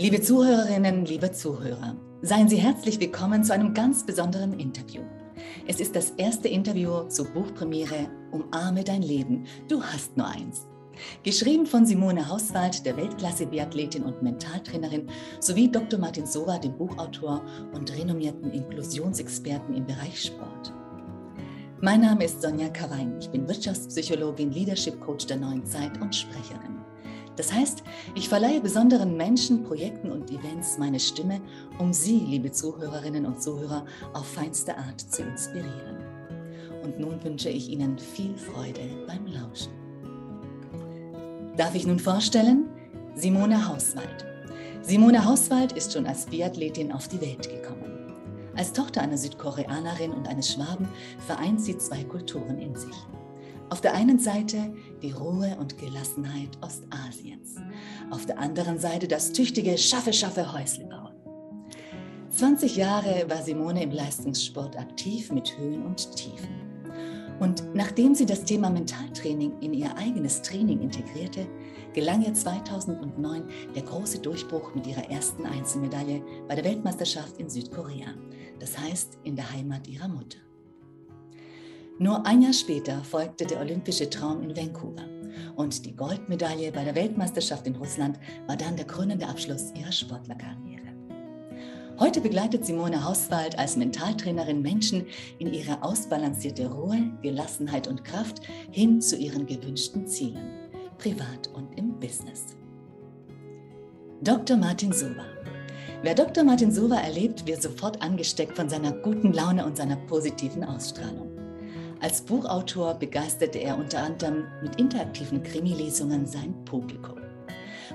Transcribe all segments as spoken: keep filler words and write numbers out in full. Liebe Zuhörerinnen, liebe Zuhörer, seien Sie herzlich willkommen zu einem ganz besonderen Interview. Es ist das erste Interview zur Buchpremiere Umarme dein Leben, du hast nur eins. Geschrieben von Simone Hauswald, der Weltklasse-Biathletin und Mentaltrainerin, sowie Doktor Martin Sowa, dem Buchautor und renommierten Inklusionsexperten im Bereich Sport. Mein Name ist Sonja Kavain, ich bin Wirtschaftspsychologin, Leadership-Coach der Neuen Zeit und Sprecherin. Das heißt, ich verleihe besonderen Menschen, Projekten und Events meine Stimme, um Sie, liebe Zuhörerinnen und Zuhörer, auf feinste Art zu inspirieren. Und nun wünsche ich Ihnen viel Freude beim Lauschen. Darf ich nun vorstellen? Simone Hauswald. Simone Hauswald ist schon als Biathletin auf die Welt gekommen. Als Tochter einer Südkoreanerin und eines Schwaben vereint sie zwei Kulturen in sich. Auf der einen Seite die Ruhe und Gelassenheit Ostasiens, auf der anderen Seite das tüchtige, schaffe, schaffe Häuslebau. zwanzig Jahre war Simone im Leistungssport aktiv mit Höhen und Tiefen. Und nachdem sie das Thema Mentaltraining in ihr eigenes Training integrierte, gelang ihr zweitausendneun der große Durchbruch mit ihrer ersten Einzelmedaille bei der Weltmeisterschaft in Südkorea, das heißt in der Heimat ihrer Mutter. Nur ein Jahr später folgte der olympische Traum in Vancouver und die Goldmedaille bei der Weltmeisterschaft in Russland war dann der krönende Abschluss ihrer Sportlerkarriere. Heute begleitet Simone Hauswald als Mentaltrainerin Menschen in ihrer ausbalancierte Ruhe, Gelassenheit und Kraft hin zu ihren gewünschten Zielen, privat und im Business. Doktor Martin Sowa. Wer Doktor Martin Sowa erlebt, wird sofort angesteckt von seiner guten Laune und seiner positiven Ausstrahlung. Als Buchautor begeisterte er unter anderem mit interaktiven Krimi-Lesungen sein Publikum.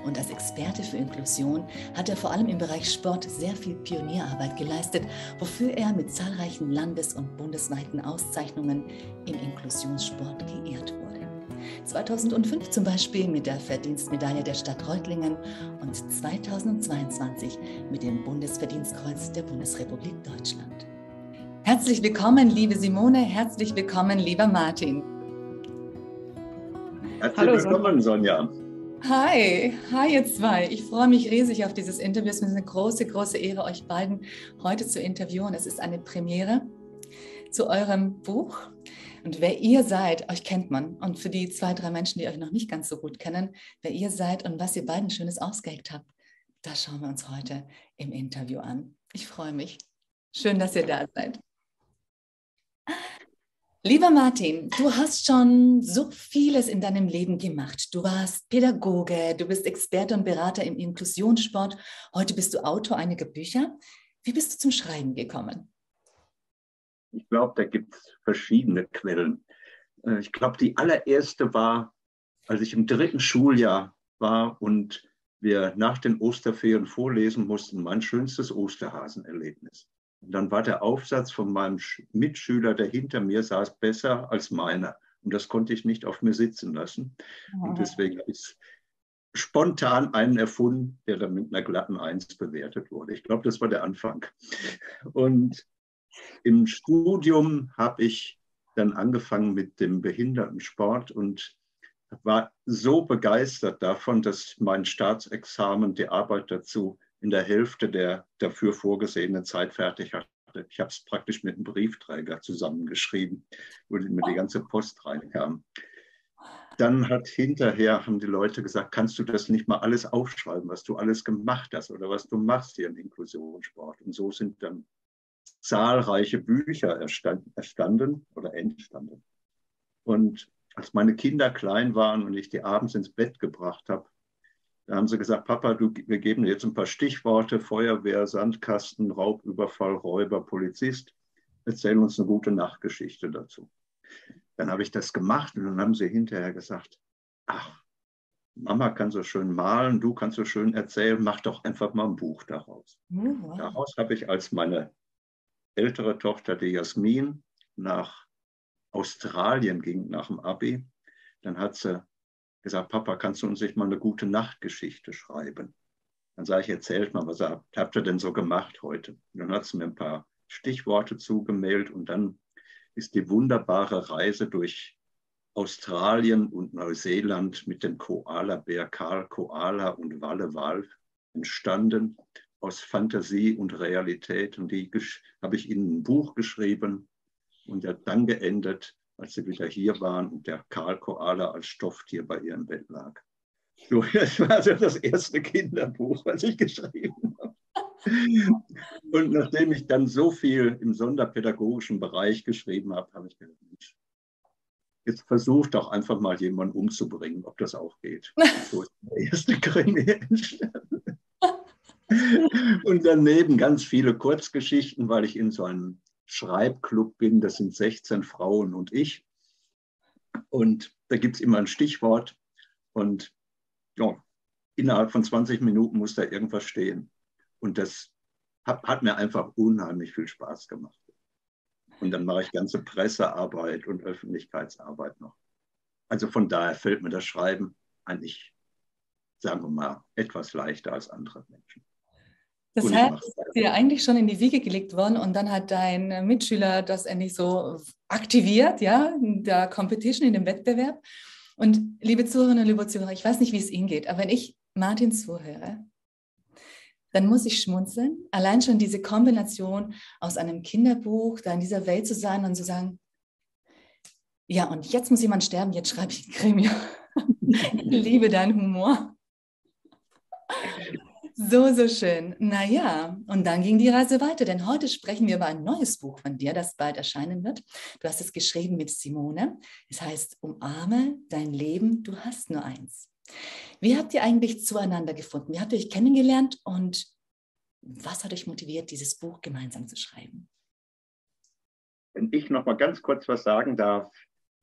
Und als Experte für Inklusion hat er vor allem im Bereich Sport sehr viel Pionierarbeit geleistet, wofür er mit zahlreichen landes- und bundesweiten Auszeichnungen im Inklusionssport geehrt wurde. zweitausendfünf zum Beispiel mit der Verdienstmedaille der Stadt Reutlingen und zweitausendzweiundzwanzig mit dem Bundesverdienstkreuz der Bundesrepublik Deutschland. Herzlich willkommen, liebe Simone, herzlich willkommen, lieber Martin. Herzlich Hallo, willkommen, Sonja. Hi, hi ihr zwei. Ich freue mich riesig auf dieses Interview. Es ist eine große, große Ehre, euch beiden heute zu interviewen. Es ist eine Premiere zu eurem Buch. Und wer ihr seid, euch kennt man. Und für die zwei, drei Menschen, die euch noch nicht ganz so gut kennen, wer ihr seid und was ihr beiden Schönes ausgeheckt habt, das schauen wir uns heute im Interview an. Ich freue mich. Schön, dass ihr da seid. Lieber Martin, du hast schon so vieles in deinem Leben gemacht. Du warst Pädagoge, du bist Experte und Berater im Inklusionssport. Heute bist du Autor einiger Bücher. Wie bist du zum Schreiben gekommen? Ich glaube, da gibt es verschiedene Quellen. Ich glaube, die allererste war, als ich im dritten Schuljahr war und wir nach den Osterferien vorlesen mussten, mein schönstes Osterhasenerlebnis. Und dann war der Aufsatz von meinem Mitschüler, der hinter mir saß, besser als meiner. Und das konnte ich nicht auf mir sitzen lassen. Ja. Und deswegen habe ich spontan einen erfunden, der dann mit einer glatten Eins bewertet wurde. Ich glaube, das war der Anfang. Und im Studium habe ich dann angefangen mit dem Behindertensport und war so begeistert davon, dass mein Staatsexamen, die Arbeit dazu, in der Hälfte der dafür vorgesehenen Zeit fertig hatte. Ich habe es praktisch mit einem Briefträger zusammengeschrieben, wo mir die ganze Post reinkam. Dann hat hinterher, haben die Leute gesagt, kannst du das nicht mal alles aufschreiben, was du alles gemacht hast oder was du machst hier im Inklusionssport. Und so sind dann zahlreiche Bücher erstanden, erstanden oder entstanden. Und als meine Kinder klein waren und ich die abends ins Bett gebracht habe, da haben sie gesagt, Papa, du, wir geben dir jetzt ein paar Stichworte, Feuerwehr, Sandkasten, Raubüberfall, Räuber, Polizist. Erzähl uns eine gute Nachtgeschichte dazu. Dann habe ich das gemacht und dann haben sie hinterher gesagt, ach, Mama kann so schön malen, du kannst so schön erzählen, mach doch einfach mal ein Buch daraus. Mhm. Daraus habe ich als meine ältere Tochter, die Jasmin, nach Australien ging, nach dem Abi. Dann hat sie gesagt, Papa, kannst du uns nicht mal eine gute Nachtgeschichte schreiben? Dann sage ich, erzählt mal, was habt ihr denn so gemacht heute? Und dann hat sie mir ein paar Stichworte zugemeldet und dann ist die wunderbare Reise durch Australien und Neuseeland mit dem Koalabär Karl Koala und Walle-Wal entstanden aus Fantasie und Realität. Und die habe ich in ein Buch geschrieben und dann geendet, als sie wieder hier waren und der Karl Koala als Stofftier bei ihrem Bett lag. So, das war also das erste Kinderbuch, was ich geschrieben habe. Und nachdem ich dann so viel im sonderpädagogischen Bereich geschrieben habe, habe ich gedacht, Mensch, jetzt versucht doch einfach mal jemanden umzubringen, ob das auch geht. So ist der erste Krimi entstanden. Und daneben ganz viele Kurzgeschichten, weil ich in so einem Schreibclub bin. Das sind sechzehn Frauen und ich. Und da gibt es immer ein Stichwort. Und ja, innerhalb von zwanzig Minuten muss da irgendwas stehen. Und das hat, hat mir einfach unheimlich viel Spaß gemacht. Und dann mache ich ganze Pressearbeit und Öffentlichkeitsarbeit noch. Also von daher fällt mir das Schreiben eigentlich, sagen wir mal, etwas leichter als andere Menschen. Das heißt, es ist dir eigentlich schon in die Wiege gelegt worden und dann hat dein Mitschüler das endlich so aktiviert, ja, in der Competition, in dem Wettbewerb. Und liebe Zuhörerinnen, liebe Zuhörer, ich weiß nicht, wie es Ihnen geht, aber wenn ich Martin zuhöre, dann muss ich schmunzeln. Allein schon diese Kombination aus einem Kinderbuch, da in dieser Welt zu sein und zu sagen, ja, und jetzt muss jemand sterben, jetzt schreibe ich ein Krimi. Ich liebe deinen Humor. So, so schön. Naja, und dann ging die Reise weiter, denn heute sprechen wir über ein neues Buch von dir, das bald erscheinen wird. Du hast es geschrieben mit Simone. Es heißt Umarme dein Leben, du hast nur eins. Wie habt ihr eigentlich zueinander gefunden? Wie habt ihr euch kennengelernt und was hat euch motiviert, dieses Buch gemeinsam zu schreiben? Wenn ich noch mal ganz kurz was sagen darf,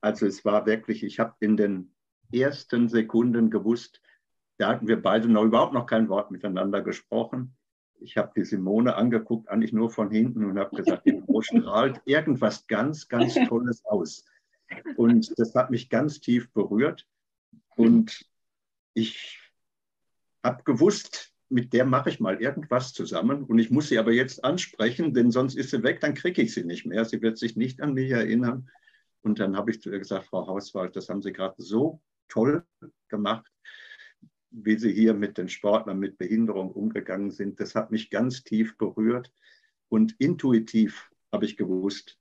also es war wirklich, ich habe in den ersten Sekunden gewusst, da hatten wir beide noch überhaupt noch kein Wort miteinander gesprochen. Ich habe die Simone angeguckt, eigentlich nur von hinten und habe gesagt, die Frau strahlt irgendwas ganz, ganz Tolles aus. Und das hat mich ganz tief berührt und ich habe gewusst, mit der mache ich mal irgendwas zusammen und ich muss sie aber jetzt ansprechen, denn sonst ist sie weg, dann kriege ich sie nicht mehr. Sie wird sich nicht an mich erinnern. Und dann habe ich zu ihr gesagt, Frau Hauswald, das haben Sie gerade so toll gemacht, wie Sie hier mit den Sportlern mit Behinderung umgegangen sind. Das hat mich ganz tief berührt und intuitiv habe ich gewusst,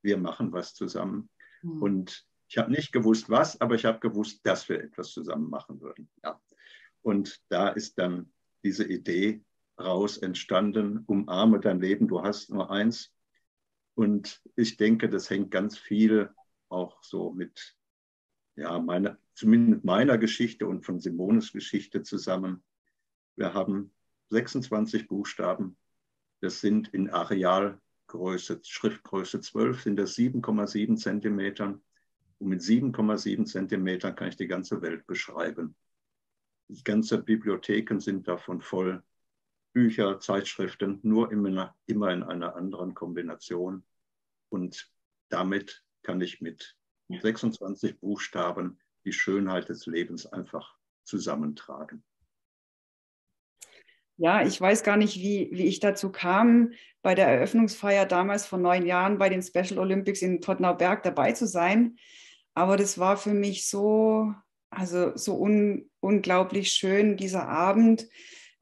wir machen was zusammen. Mhm. Und ich habe nicht gewusst, was, aber ich habe gewusst, dass wir etwas zusammen machen würden. Ja. Und da ist dann diese Idee raus entstanden, umarme dein Leben, du hast nur eins. Und ich denke, das hängt ganz viel auch so mit, ja, meine, zumindest meiner Geschichte und von Simones Geschichte zusammen. Wir haben sechsundzwanzig Buchstaben. Das sind in Arealgröße, Schriftgröße zwölf, sind das sieben Komma sieben Zentimetern. Und mit sieben Komma sieben Zentimetern kann ich die ganze Welt beschreiben. Die ganze Bibliotheken sind davon voll. Bücher, Zeitschriften, nur immer, immer in einer anderen Kombination. Und damit kann ich mit sechsundzwanzig Buchstaben die Schönheit des Lebens einfach zusammentragen. Ja, ich weiß gar nicht, wie, wie ich dazu kam, bei der Eröffnungsfeier damals vor neun Jahren bei den Special Olympics in Todtnauberg dabei zu sein. Aber das war für mich so, also so un, unglaublich schön, dieser Abend.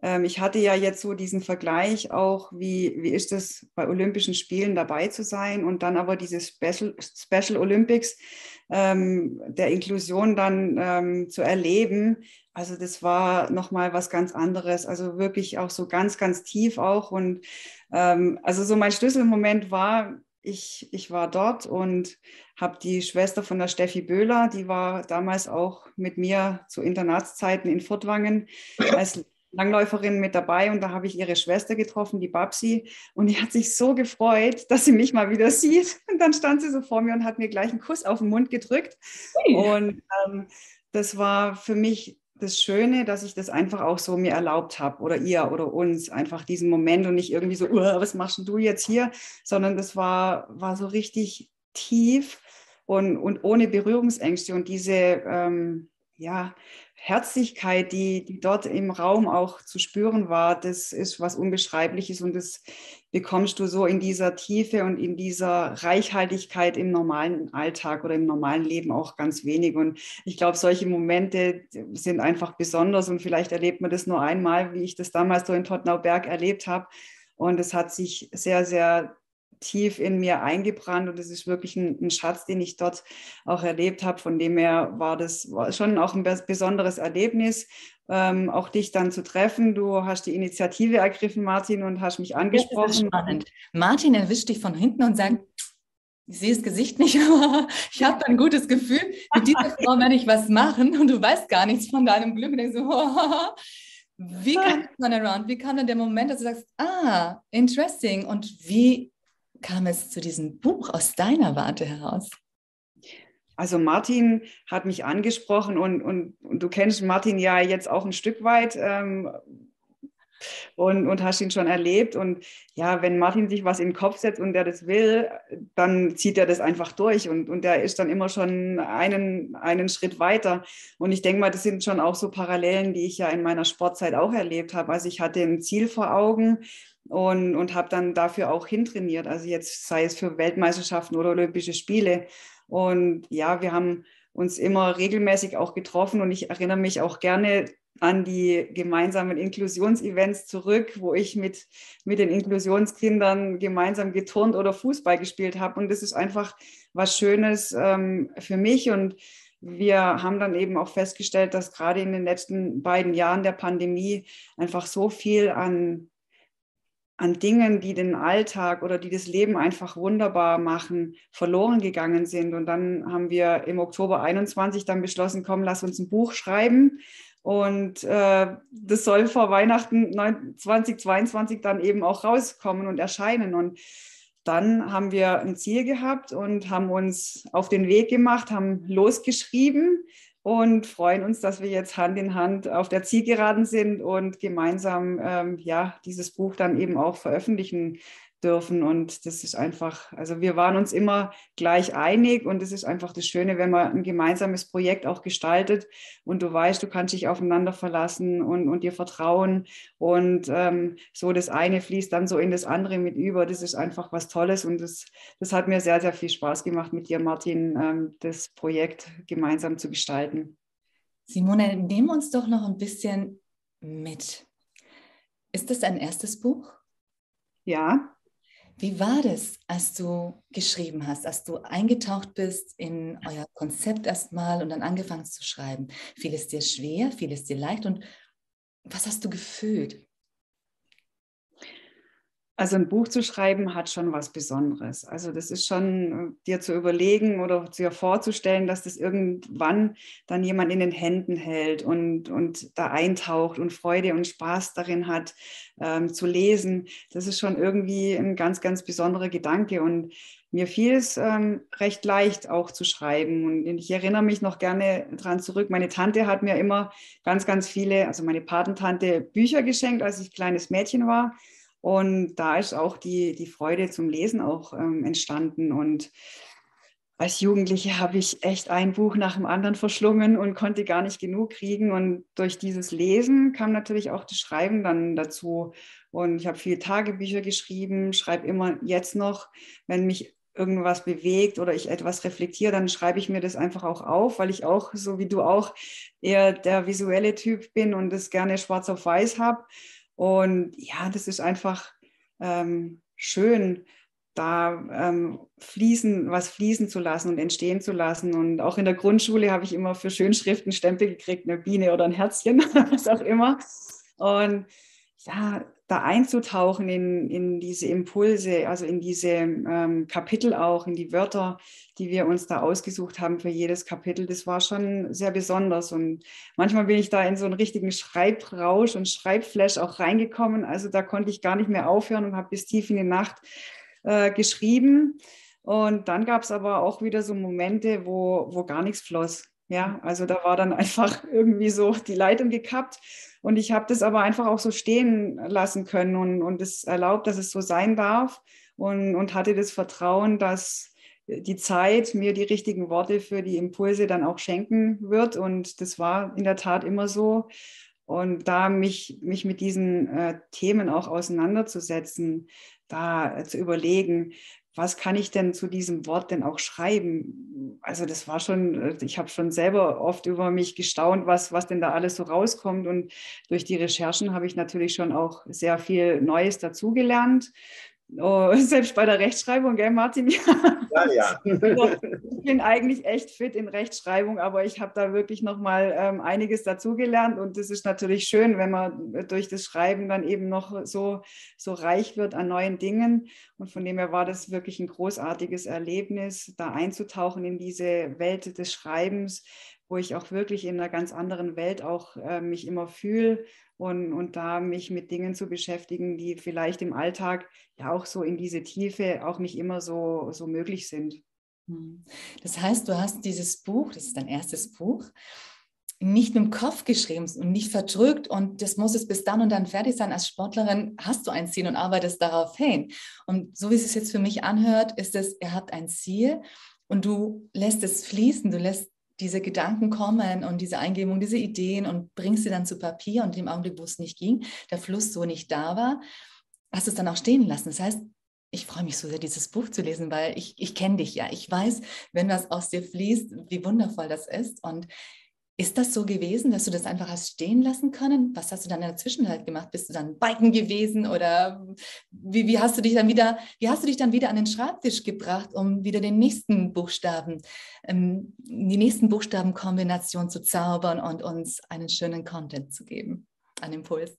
Ähm, ich hatte ja jetzt so diesen Vergleich auch, wie, wie ist es, bei Olympischen Spielen dabei zu sein und dann aber dieses Special, Special Olympics ähm, der Inklusion dann ähm, zu erleben. Also das war nochmal was ganz anderes, also wirklich auch so ganz, ganz tief auch. Und ähm, also so mein Schlüsselmoment war, ich, ich war dort und habe die Schwester von der Steffi Böhler, die war damals auch mit mir zu Internatszeiten in Furtwangen als Langläuferin mit dabei und da habe ich ihre Schwester getroffen, die Babsi, und die hat sich so gefreut, dass sie mich mal wieder sieht. Und dann stand sie so vor mir und hat mir gleich einen Kuss auf den Mund gedrückt. Ui. Und ähm, das war für mich das Schöne, dass ich das einfach auch so mir erlaubt habe oder ihr oder uns, einfach diesen Moment und nicht irgendwie so, was machst du jetzt hier, sondern das war, war so richtig tief und, und ohne Berührungsängste und diese... Ähm, ja, Herzlichkeit, die, die dort im Raum auch zu spüren war, das ist was Unbeschreibliches und das bekommst du so in dieser Tiefe und in dieser Reichhaltigkeit im normalen Alltag oder im normalen Leben auch ganz wenig. Und ich glaube, solche Momente sind einfach besonders und vielleicht erlebt man das nur einmal, wie ich das damals so in Todtnauberg erlebt habe. Und es hat sich sehr, sehr tief in mir eingebrannt und es ist wirklich ein, ein Schatz, den ich dort auch erlebt habe. Von dem her war das schon auch ein besonderes Erlebnis, ähm, auch dich dann zu treffen. Du hast die Initiative ergriffen, Martin, und hast mich angesprochen. Martin erwischt dich von hinten und sagt, ich sehe das Gesicht nicht, aber ich habe ein gutes Gefühl, mit dieser Frau werde ich was machen und du weißt gar nichts von deinem Glück. Und denkst so, wie kam der Turnaround? Wie kam denn der Moment, dass du sagst, ah, interesting, und wie kam es zu diesem Buch aus deiner Warte heraus? Also Martin hat mich angesprochen und, und, und du kennst Martin ja jetzt auch ein Stück weit ähm, und, und hast ihn schon erlebt. Und ja, wenn Martin sich was in den Kopf setzt und er das will, dann zieht er das einfach durch und, und er ist dann immer schon einen, einen Schritt weiter. Und ich denke mal, das sind schon auch so Parallelen, die ich ja in meiner Sportzeit auch erlebt habe. Also ich hatte ein Ziel vor Augen, Und, und habe dann dafür auch hintrainiert, also jetzt sei es für Weltmeisterschaften oder Olympische Spiele. Und ja, wir haben uns immer regelmäßig auch getroffen und ich erinnere mich auch gerne an die gemeinsamen Inklusionsevents zurück, wo ich mit, mit den Inklusionskindern gemeinsam geturnt oder Fußball gespielt habe. Und das ist einfach was Schönes ähm, für mich. Und wir haben dann eben auch festgestellt, dass gerade in den letzten beiden Jahren der Pandemie einfach so viel an an Dingen, die den Alltag oder die das Leben einfach wunderbar machen, verloren gegangen sind. Und dann haben wir im Oktober einundzwanzig dann beschlossen, komm, lass uns ein Buch schreiben. Und äh, das soll vor Weihnachten zweitausendzweiundzwanzig dann eben auch rauskommen und erscheinen. Und dann haben wir ein Ziel gehabt und haben uns auf den Weg gemacht, haben losgeschrieben und freuen uns, dass wir jetzt Hand in Hand auf der Zielgeraden sind und gemeinsam ähm, ja, dieses Buch dann eben auch veröffentlichen dürfen. Und das ist einfach, also wir waren uns immer gleich einig und das ist einfach das Schöne, wenn man ein gemeinsames Projekt auch gestaltet und du weißt, du kannst dich aufeinander verlassen und, und dir vertrauen und ähm, so das eine fließt dann so in das andere mit über. Das ist einfach was Tolles und das, das hat mir sehr, sehr viel Spaß gemacht mit dir, Martin, ähm, das Projekt gemeinsam zu gestalten. Simone, nimm uns doch noch ein bisschen mit. Ist das dein erstes Buch? Ja. Wie war das, als du geschrieben hast, als du eingetaucht bist in euer Konzept erstmal und dann angefangen zu schreiben? Fiel es dir schwer, fiel es dir leicht und was hast du gefühlt? Also ein Buch zu schreiben hat schon was Besonderes. Also das ist schon, dir zu überlegen oder dir vorzustellen, dass das irgendwann dann jemand in den Händen hält und, und da eintaucht und Freude und Spaß darin hat, ähm, zu lesen. Das ist schon irgendwie ein ganz, ganz besonderer Gedanke und mir fiel es ähm, recht leicht auch zu schreiben und ich erinnere mich noch gerne dran zurück. Meine Tante hat mir immer ganz, ganz viele, also meine Patentante, Bücher geschenkt, als ich kleines Mädchen war. Und da ist auch die, die Freude zum Lesen auch ähm, entstanden. Und als Jugendliche habe ich echt ein Buch nach dem anderen verschlungen und konnte gar nicht genug kriegen. Und durch dieses Lesen kam natürlich auch das Schreiben dann dazu. Und ich habe viele Tagebücher geschrieben, schreibe immer jetzt noch, wenn mich irgendwas bewegt oder ich etwas reflektiere, dann schreibe ich mir das einfach auch auf, weil ich auch, so wie du auch, eher der visuelle Typ bin und das gerne schwarz auf weiß habe. Und ja, das ist einfach ähm, schön, da ähm, fließen, was fließen zu lassen und entstehen zu lassen. Und auch in der Grundschule habe ich immer für Schönschriften Stempel gekriegt, eine Biene oder ein Herzchen, was auch immer. Und ja, da einzutauchen in, in diese Impulse, also in diese ähm, Kapitel auch, in die Wörter, die wir uns da ausgesucht haben für jedes Kapitel, das war schon sehr besonders. Und manchmal bin ich da in so einen richtigen Schreibrausch und Schreibflash auch reingekommen. Also da konnte ich gar nicht mehr aufhören und habe bis tief in die Nacht äh, geschrieben. Und dann gab es aber auch wieder so Momente, wo, wo gar nichts floss. Ja, also da war dann einfach irgendwie so die Leitung gekappt und ich habe das aber einfach auch so stehen lassen können und, und es erlaubt, dass es so sein darf und, und hatte das Vertrauen, dass die Zeit mir die richtigen Worte für die Impulse dann auch schenken wird. Und das war in der Tat immer so. Und da mich, mich mit diesen äh, Themen auch auseinanderzusetzen, da äh, zu überlegen, was kann ich denn zu diesem Wort denn auch schreiben? Also das war schon, ich habe schon selber oft über mich gestaunt, was, was denn da alles so rauskommt. Und durch die Recherchen habe ich natürlich schon auch sehr viel Neues dazugelernt. Oh, selbst bei der Rechtschreibung, gell, Martin? Ja, ja. Ich bin eigentlich echt fit in Rechtschreibung, aber ich habe da wirklich nochmal ähm, einiges dazugelernt. Und das ist natürlich schön, wenn man durch das Schreiben dann eben noch so, so reich wird an neuen Dingen. Und von dem her war das wirklich ein großartiges Erlebnis, da einzutauchen in diese Welt des Schreibens, wo ich auch wirklich in einer ganz anderen Welt auch äh, mich immer fühle. Und, und da mich mit Dingen zu beschäftigen, die vielleicht im Alltag ja auch so in diese Tiefe auch nicht immer so, so möglich sind. Das heißt, du hast dieses Buch, das ist dein erstes Buch, nicht mit dem Kopf geschrieben und nicht verdrückt und das muss jetzt bis dann und dann fertig sein. Als Sportlerin hast du ein Ziel und arbeitest darauf hin. Und so wie es jetzt für mich anhört, ist es, ihr habt ein Ziel und du lässt es fließen, du lässt diese Gedanken kommen und diese Eingebungen, diese Ideen und bringst sie dann zu Papier und im Augenblick, wo es nicht ging, der Fluss so nicht da war, hast du es dann auch stehen lassen. Das heißt, ich freue mich so sehr, dieses Buch zu lesen, weil ich, ich kenne dich ja. Ich weiß, wenn was aus dir fließt, wie wundervoll das ist. Und ist das so gewesen, dass du das einfach hast stehen lassen können? Was hast du dann in der Zwischenzeit gemacht? Bist du dann biken gewesen oder wie, wie hast du dich dann wieder, wie hast du dich dann wieder an den Schreibtisch gebracht, um wieder den nächsten Buchstaben, ähm, die nächsten Buchstabenkombination zu zaubern und uns einen schönen Content zu geben, einen Impuls?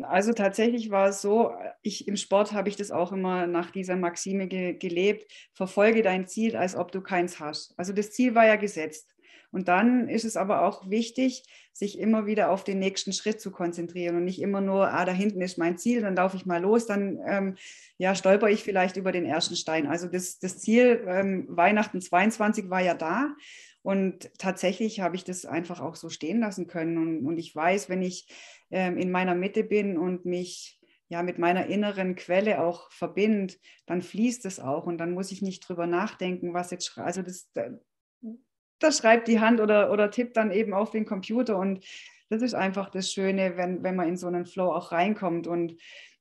Also tatsächlich war es so, ich, im Sport habe ich das auch immer nach dieser Maxime ge- gelebt, verfolge dein Ziel, als ob du keins hast. Also das Ziel war ja gesetzt. Und dann ist es aber auch wichtig, sich immer wieder auf den nächsten Schritt zu konzentrieren und nicht immer nur, ah, da hinten ist mein Ziel, dann laufe ich mal los, dann ähm, ja, stolper ich vielleicht über den ersten Stein. Also das, das Ziel ähm, Weihnachten zweiundzwanzig war ja da und tatsächlich habe ich das einfach auch so stehen lassen können. Und, und ich weiß, wenn ich ähm, in meiner Mitte bin und mich ja mit meiner inneren Quelle auch verbinde, dann fließt es auch und dann muss ich nicht drüber nachdenken, was jetzt, also das... Das schreibt die Hand oder, oder tippt dann eben auf den Computer. Und das ist einfach das Schöne, wenn, wenn man in so einen Flow auch reinkommt. Und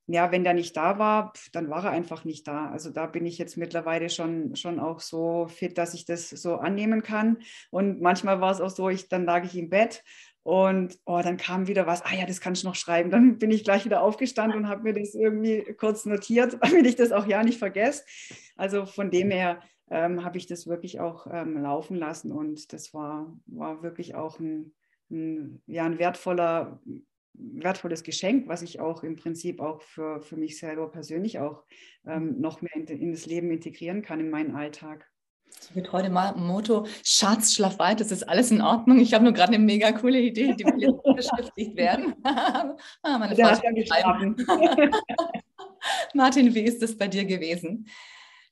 ja, wenn der nicht da war, dann war er einfach nicht da. Also da bin ich jetzt mittlerweile schon, schon auch so fit, dass ich das so annehmen kann. Und manchmal war es auch so, ich, dann lag ich im Bett und oh, dann kam wieder was, ah ja, das kannst du noch schreiben. Dann bin ich gleich wieder aufgestanden und habe mir das irgendwie kurz notiert, damit ich das auch ja nicht vergesse. Also von dem her, Ähm, habe ich das wirklich auch ähm, laufen lassen und das war, war wirklich auch ein, ein, ja, ein wertvoller, wertvolles Geschenk, was ich auch im Prinzip auch für, für mich selber persönlich auch ähm, noch mehr in, in das Leben integrieren kann, in meinen Alltag. Ich habe heute mal ein Motto, Schatz, schlaf weit, das ist alles in Ordnung. Ich habe nur gerade eine mega coole Idee, die will jetzt beschäftigt werden. ah, meine Der Frau hat ja geschlafen. Martin, wie ist das bei dir gewesen?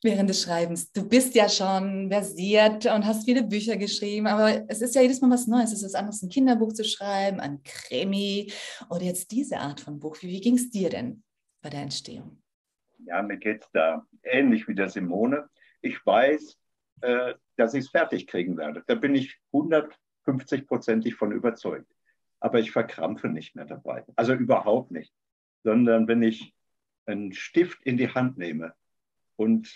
Während des Schreibens. Du bist ja schon versiert und hast viele Bücher geschrieben, aber es ist ja jedes Mal was Neues. Es ist was anderes, ein Kinderbuch zu schreiben, ein Krimi oder jetzt diese Art von Buch. Wie, wie ging es dir denn bei der Entstehung? Ja, mir geht es da ähnlich wie der Simone. Ich weiß, äh, dass ich es fertig kriegen werde. Da bin ich hundertfünfzig Prozentig von überzeugt. Aber ich verkrampfe nicht mehr dabei. Also überhaupt nicht. Sondern wenn ich einen Stift in die Hand nehme, und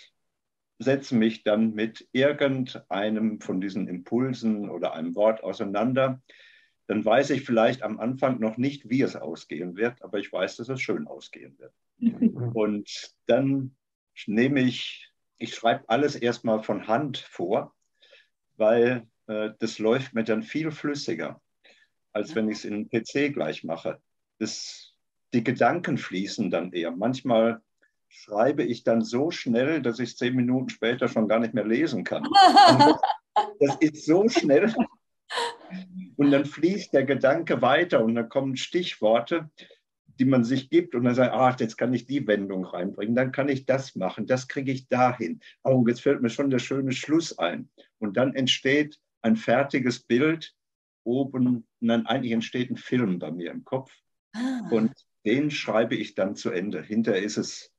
setze mich dann mit irgendeinem von diesen Impulsen oder einem Wort auseinander, dann weiß ich vielleicht am Anfang noch nicht, wie es ausgehen wird, aber ich weiß, dass es schön ausgehen wird. Und dann nehme ich, ich schreibe alles erstmal von Hand vor, weil äh, das läuft mir dann viel flüssiger, als wenn ich es in den P C gleich mache. Das, die Gedanken fließen dann eher. Manchmal schreibe ich dann so schnell, dass ich es zehn Minuten später schon gar nicht mehr lesen kann. Das, das ist so schnell. Und dann fließt der Gedanke weiter und dann kommen Stichworte, die man sich gibt und dann sagt, ach, jetzt kann ich die Wendung reinbringen, dann kann ich das machen, das kriege ich dahin. Oh, jetzt fällt mir schon der schöne Schluss ein. Und dann entsteht ein fertiges Bild oben und dann eigentlich entsteht ein Film bei mir im Kopf. Und den schreibe ich dann zu Ende. Hinterher ist es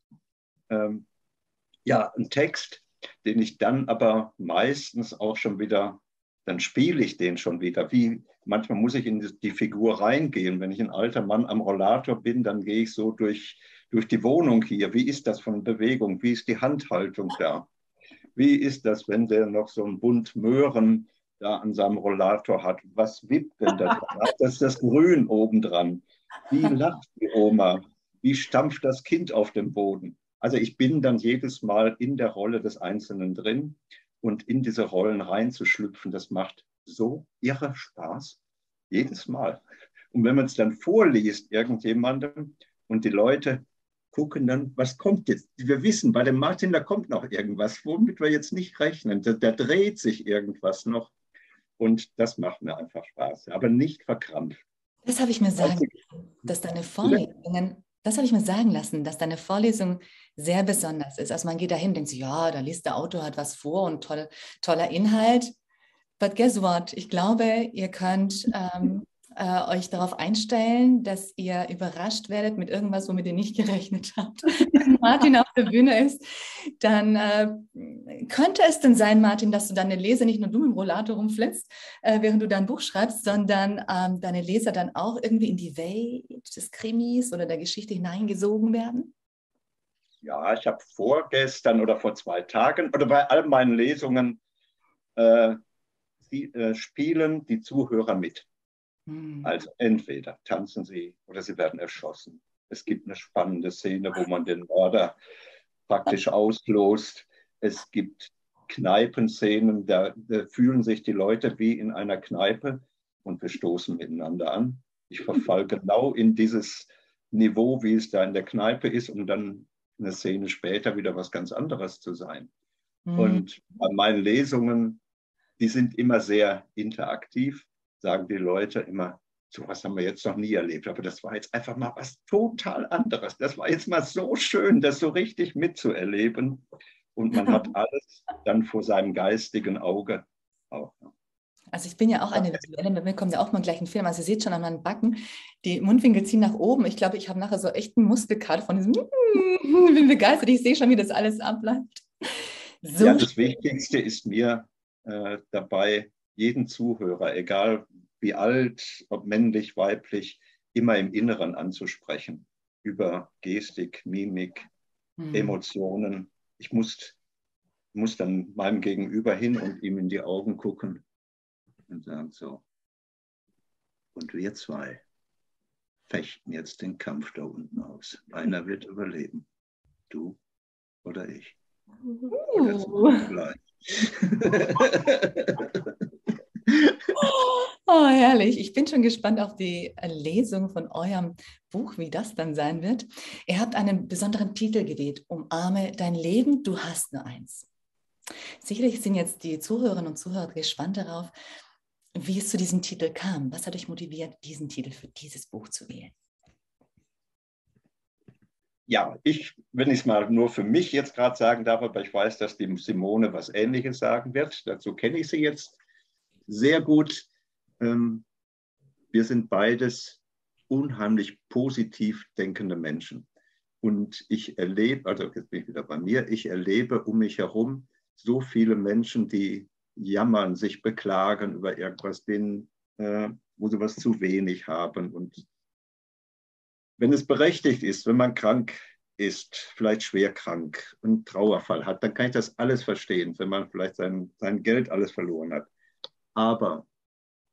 ja, ein Text, den ich dann aber meistens auch schon wieder, dann spiele ich den schon wieder. Wie, manchmal muss ich in die Figur reingehen. Wenn ich ein alter Mann am Rollator bin, dann gehe ich so durch, durch die Wohnung hier. Wie ist das von Bewegung? Wie ist die Handhaltung da? Wie ist das, wenn der noch so einen Bund Möhren da an seinem Rollator hat? Was wippt denn da dran? Das ist das Grün obendran. Wie lacht die Oma? Wie stampft das Kind auf dem Boden? Also ich bin dann jedes Mal in der Rolle des Einzelnen drin und in diese Rollen reinzuschlüpfen, das macht so irre Spaß, jedes Mal. Und wenn man es dann vorliest irgendjemandem und die Leute gucken dann, was kommt jetzt? Wir wissen, bei dem Martin, da kommt noch irgendwas, womit wir jetzt nicht rechnen. Da, da dreht sich irgendwas noch und das macht mir einfach Spaß, aber nicht verkrampft. Das habe ich mir sagen lassen, dass deine Vorlesungen, das habe ich mir sagen lassen, dass deine Vorlesung sehr besonders ist. Also man geht dahin, denkt sich, ja, da liest der Autor halt was vor und toll, toller Inhalt. But guess what? Ich glaube, ihr könnt ähm, äh, euch darauf einstellen, dass ihr überrascht werdet mit irgendwas, womit ihr nicht gerechnet habt. Wenn Martin auf der Bühne ist, dann äh, könnte es denn sein, Martin, dass du deine Leser, nicht nur du im Rollator rumflitzt, äh, während du dein Buch schreibst, sondern ähm, deine Leser dann auch irgendwie in die Welt des Krimis oder der Geschichte hineingesogen werden? Ja, ich habe vorgestern oder vor zwei Tagen oder bei all meinen Lesungen äh, Die, äh, spielen die Zuhörer mit. Hm. Also entweder tanzen sie oder sie werden erschossen. Es gibt eine spannende Szene, wo man den Mörder praktisch auslost. Es gibt Kneipenszenen, da, da fühlen sich die Leute wie in einer Kneipe und wir stoßen miteinander an. Ich verfalle genau in dieses Niveau, wie es da in der Kneipe ist, um dann eine Szene später wieder was ganz anderes zu sein. Hm. Und bei meinen Lesungen, die sind immer sehr interaktiv, sagen die Leute immer, sowas haben wir jetzt noch nie erlebt, aber das war jetzt einfach mal was total anderes. Das war jetzt mal so schön, das so richtig mitzuerleben. Und man hat alles dann vor seinem geistigen Auge auch. Also ich bin ja auch eine Visuelle, bei mir kommt ja auch mal gleich ein Film. Also ihr seht schon an meinen Backen, die Mundwinkel ziehen nach oben. Ich glaube, ich habe nachher so echt einen Muskelkater von diesem, ich bin begeistert, ich sehe schon, wie das alles abläuft. So ja, das Wichtigste ist mir, dabei jeden Zuhörer, egal wie alt, ob männlich, weiblich, immer im Inneren anzusprechen. Über Gestik, Mimik, mhm. Emotionen. Ich muss, muss dann meinem Gegenüber hin und ihm in die Augen gucken und sagen so, und wir zwei fechten jetzt den Kampf da unten aus. Einer wird überleben, du oder ich. Oder zwei. Oh, herrlich. Ich bin schon gespannt auf die Lesung von eurem Buch, wie das dann sein wird. Ihr habt einen besonderen Titel gewählt, Umarme dein Leben, du hast nur eins. Sicherlich sind jetzt die Zuhörerinnen und Zuhörer gespannt darauf, wie es zu diesem Titel kam. Was hat euch motiviert, diesen Titel für dieses Buch zu wählen? Ja, ich, wenn ich es mal nur für mich jetzt gerade sagen darf, aber ich weiß, dass die Simone was Ähnliches sagen wird. Dazu kenne ich sie jetzt sehr gut. Ähm, wir sind beides unheimlich positiv denkende Menschen. Und ich erlebe, also jetzt bin ich wieder bei mir, ich erlebe um mich herum so viele Menschen, die jammern, sich beklagen über irgendwas, denen, äh, wo sie was zu wenig haben und wenn es berechtigt ist, wenn man krank ist, vielleicht schwer krank, einen Trauerfall hat, dann kann ich das alles verstehen, wenn man vielleicht sein, sein Geld alles verloren hat. Aber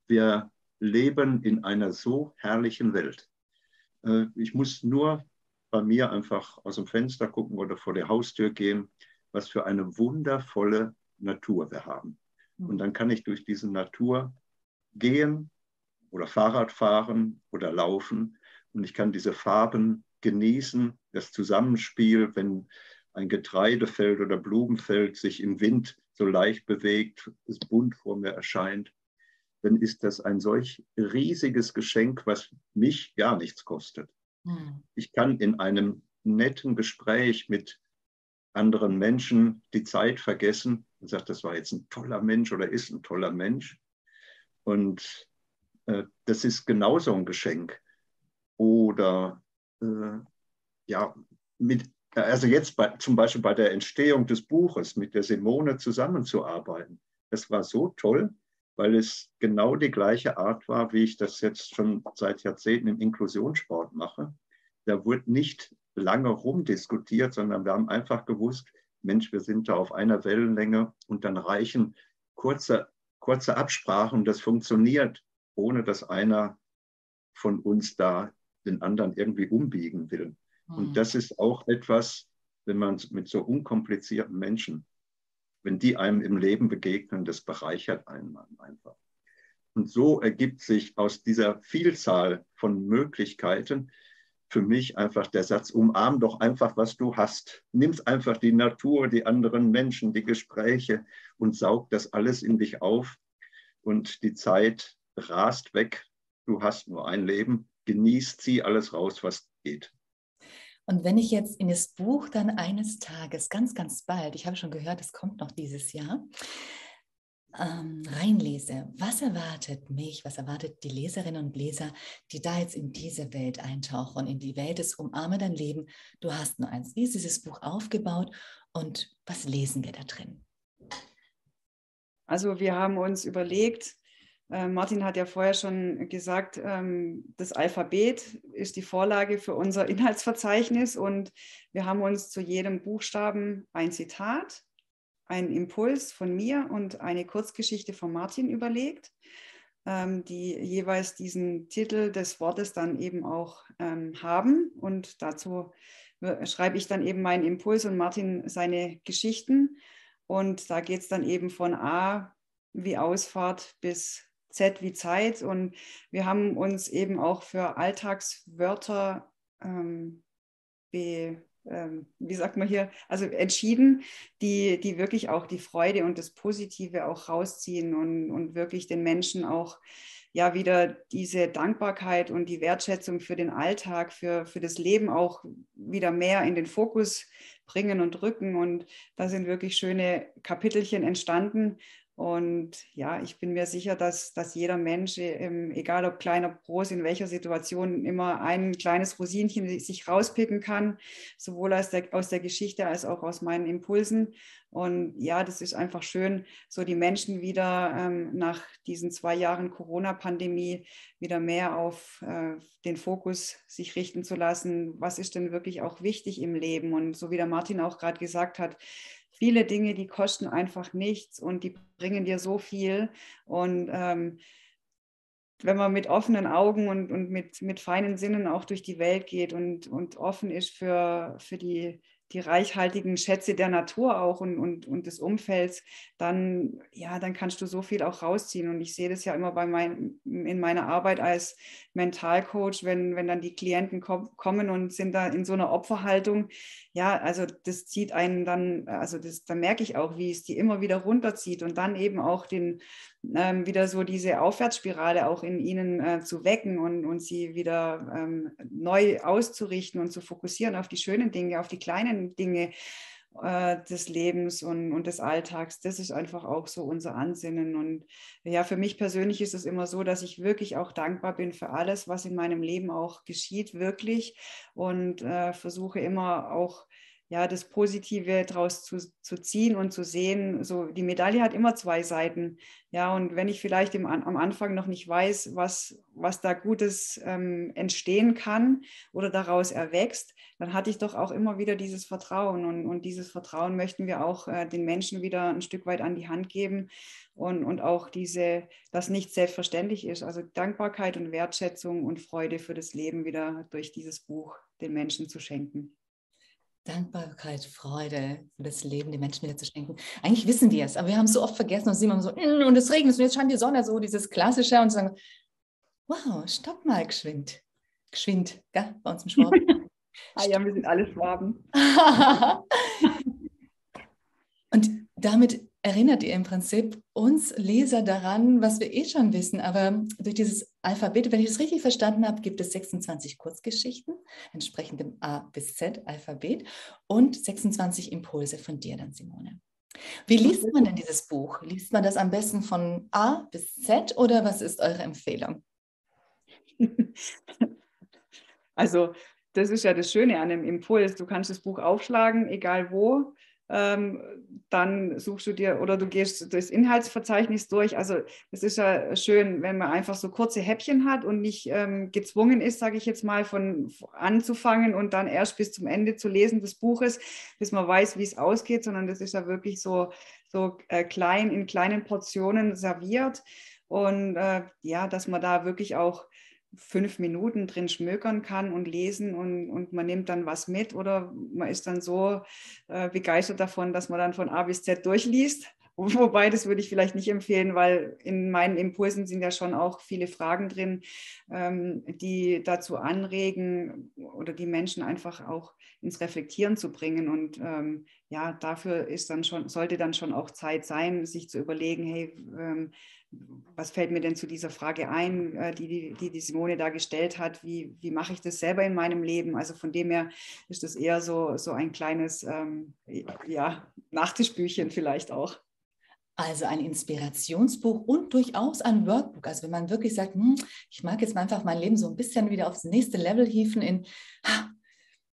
wir leben in einer so herrlichen Welt. Ich muss nur bei mir einfach aus dem Fenster gucken oder vor die Haustür gehen, was für eine wundervolle Natur wir haben. Und dann kann ich durch diese Natur gehen oder Fahrrad fahren oder laufen. Und ich kann diese Farben genießen, das Zusammenspiel, wenn ein Getreidefeld oder Blumenfeld sich im Wind so leicht bewegt, es bunt vor mir erscheint, dann ist das ein solch riesiges Geschenk, was mich gar nichts kostet. Hm. Ich kann in einem netten Gespräch mit anderen Menschen die Zeit vergessen und sage, das war jetzt ein toller Mensch oder ist ein toller Mensch. Und äh, das ist genauso ein Geschenk. Oder äh, ja, mit also jetzt bei, zum Beispiel bei der Entstehung des Buches mit der Simone zusammenzuarbeiten, das war so toll, weil es genau die gleiche Art war, wie ich das jetzt schon seit Jahrzehnten im Inklusionssport mache. Da wurde nicht lange rumdiskutiert, sondern wir haben einfach gewusst, Mensch, wir sind da auf einer Wellenlänge und dann reichen kurze, kurze Absprachen, das funktioniert, ohne dass einer von uns da den anderen irgendwie umbiegen will. Mhm. Und das ist auch etwas, wenn man mit so unkomplizierten Menschen, wenn die einem im Leben begegnen, das bereichert einen einfach. Und so ergibt sich aus dieser Vielzahl von Möglichkeiten für mich einfach der Satz, umarm doch einfach, was du hast. Nimm's einfach die Natur, die anderen Menschen, die Gespräche und saug das alles in dich auf. Und die Zeit rast weg. Du hast nur ein Leben. Genieß, zieh alles raus, was geht. Und wenn ich jetzt in das Buch dann eines Tages, ganz, ganz bald, ich habe schon gehört, es kommt noch dieses Jahr, ähm, reinlese, was erwartet mich, was erwartet die Leserinnen und Leser, die da jetzt in diese Welt eintauchen, in die Welt des Umarme dein Leben, du hast nur eins. Wie ist dieses Buch aufgebaut und was lesen wir da drin? Also wir haben uns überlegt, Martin hat ja vorher schon gesagt, das Alphabet ist die Vorlage für unser Inhaltsverzeichnis und wir haben uns zu jedem Buchstaben ein Zitat, einen Impuls von mir und eine Kurzgeschichte von Martin überlegt, die jeweils diesen Titel des Wortes dann eben auch haben und dazu schreibe ich dann eben meinen Impuls und Martin seine Geschichten und da geht es dann eben von A wie Ausfahrt bis Z wie Zeit und wir haben uns eben auch für Alltagswörter, ähm, be, ähm, wie sagt man hier, also entschieden, die, die wirklich auch die Freude und das Positive auch rausziehen und, und wirklich den Menschen auch ja wieder diese Dankbarkeit und die Wertschätzung für den Alltag, für, für das Leben auch wieder mehr in den Fokus bringen und rücken und da sind wirklich schöne Kapitelchen entstanden. Und ja, ich bin mir sicher, dass, dass jeder Mensch, egal ob klein oder groß, in welcher Situation immer ein kleines Rosinchen sich rauspicken kann, sowohl aus der, aus der Geschichte als auch aus meinen Impulsen. Und ja, das ist einfach schön, so die Menschen wieder ähm, nach diesen zwei Jahren Corona-Pandemie wieder mehr auf äh, den Fokus sich richten zu lassen. Was ist denn wirklich auch wichtig im Leben? Und so wie der Martin auch gerade gesagt hat, viele Dinge, die kosten einfach nichts und die bringen dir so viel. Und ähm, wenn man mit offenen Augen und, und mit, mit feinen Sinnen auch durch die Welt geht und, und offen ist für, für die, die reichhaltigen Schätze der Natur auch und, und, und des Umfelds, dann, ja, dann kannst du so viel auch rausziehen. Und ich sehe das ja immer bei mein, in meiner Arbeit als Mentalcoach, wenn, wenn dann die Klienten kom- kommen und sind da in so einer Opferhaltung. Ja, also das zieht einen dann, also das, da merke ich auch, wie es die immer wieder runterzieht und dann eben auch den, ähm, wieder so diese Aufwärtsspirale auch in ihnen äh, zu wecken und, und sie wieder ähm, neu auszurichten und zu fokussieren auf die schönen Dinge, auf die kleinen Dinge äh, des Lebens und, und des Alltags. Das ist einfach auch so unser Ansinnen. Und ja, für mich persönlich ist es immer so, dass ich wirklich auch dankbar bin für alles, was in meinem Leben auch geschieht, wirklich. Und äh, versuche immer auch, ja, das Positive daraus zu, zu ziehen und zu sehen, so die Medaille hat immer zwei Seiten. Ja, und wenn ich vielleicht im, am Anfang noch nicht weiß, was, was da Gutes ähm, entstehen kann oder daraus erwächst, dann hatte ich doch auch immer wieder dieses Vertrauen. Und, und dieses Vertrauen möchten wir auch äh, den Menschen wieder ein Stück weit an die Hand geben und, und auch diese, dass nichts selbstverständlich ist. Also Dankbarkeit und Wertschätzung und Freude für das Leben wieder durch dieses Buch den Menschen zu schenken. Dankbarkeit, Freude für das Leben, den Menschen wieder zu schenken. Eigentlich wissen wir es, aber wir haben es so oft vergessen und sind immer so, mm, und es regnet und jetzt scheint die Sonne, so dieses Klassische und sagen, wow, stopp mal, geschwind. Geschwind, gell? Bei uns im Schwaben. Ah ja, wir sind alle Schwaben. Und damit erinnert ihr im Prinzip uns Leser daran, was wir eh schon wissen, aber durch dieses Alphabet, wenn ich es richtig verstanden habe, gibt es sechsundzwanzig Kurzgeschichten, entsprechend dem A bis Z Alphabet und sechsundzwanzig Impulse von dir dann, Simone. Wie liest man denn dieses Buch? Liest man das am besten von A bis Z oder was ist eure Empfehlung? Also das ist ja das Schöne an einem Impuls. Du kannst das Buch aufschlagen, egal wo. Dann suchst du dir oder du gehst das Inhaltsverzeichnis durch. Also es ist ja schön, wenn man einfach so kurze Häppchen hat und nicht ähm, gezwungen ist, sage ich jetzt mal, von anzufangen und dann erst bis zum Ende zu lesen des Buches, bis man weiß, wie es ausgeht, sondern das ist ja wirklich so, so äh, klein in kleinen Portionen serviert und äh, ja, dass man da wirklich auch fünf Minuten drin schmökern kann und lesen und, und man nimmt dann was mit oder man ist dann so äh, begeistert davon, dass man dann von A bis Z durchliest. Wobei, das würde ich vielleicht nicht empfehlen, weil in meinen Impulsen sind ja schon auch viele Fragen drin, ähm, die dazu anregen oder die Menschen einfach auch ins Reflektieren zu bringen. Und ähm, ja, dafür ist dann schon, sollte dann schon auch Zeit sein, sich zu überlegen, hey, ähm, was fällt mir denn zu dieser Frage ein, die die, die Simone da gestellt hat, wie, wie mache ich das selber in meinem Leben? Also von dem her ist das eher so, so ein kleines ähm, ja, Nachtischbüchchen vielleicht auch. Also ein Inspirationsbuch und durchaus ein Workbook. Also wenn man wirklich sagt, hm, ich mag jetzt einfach mein Leben so ein bisschen wieder aufs nächste Level hieven in, ha,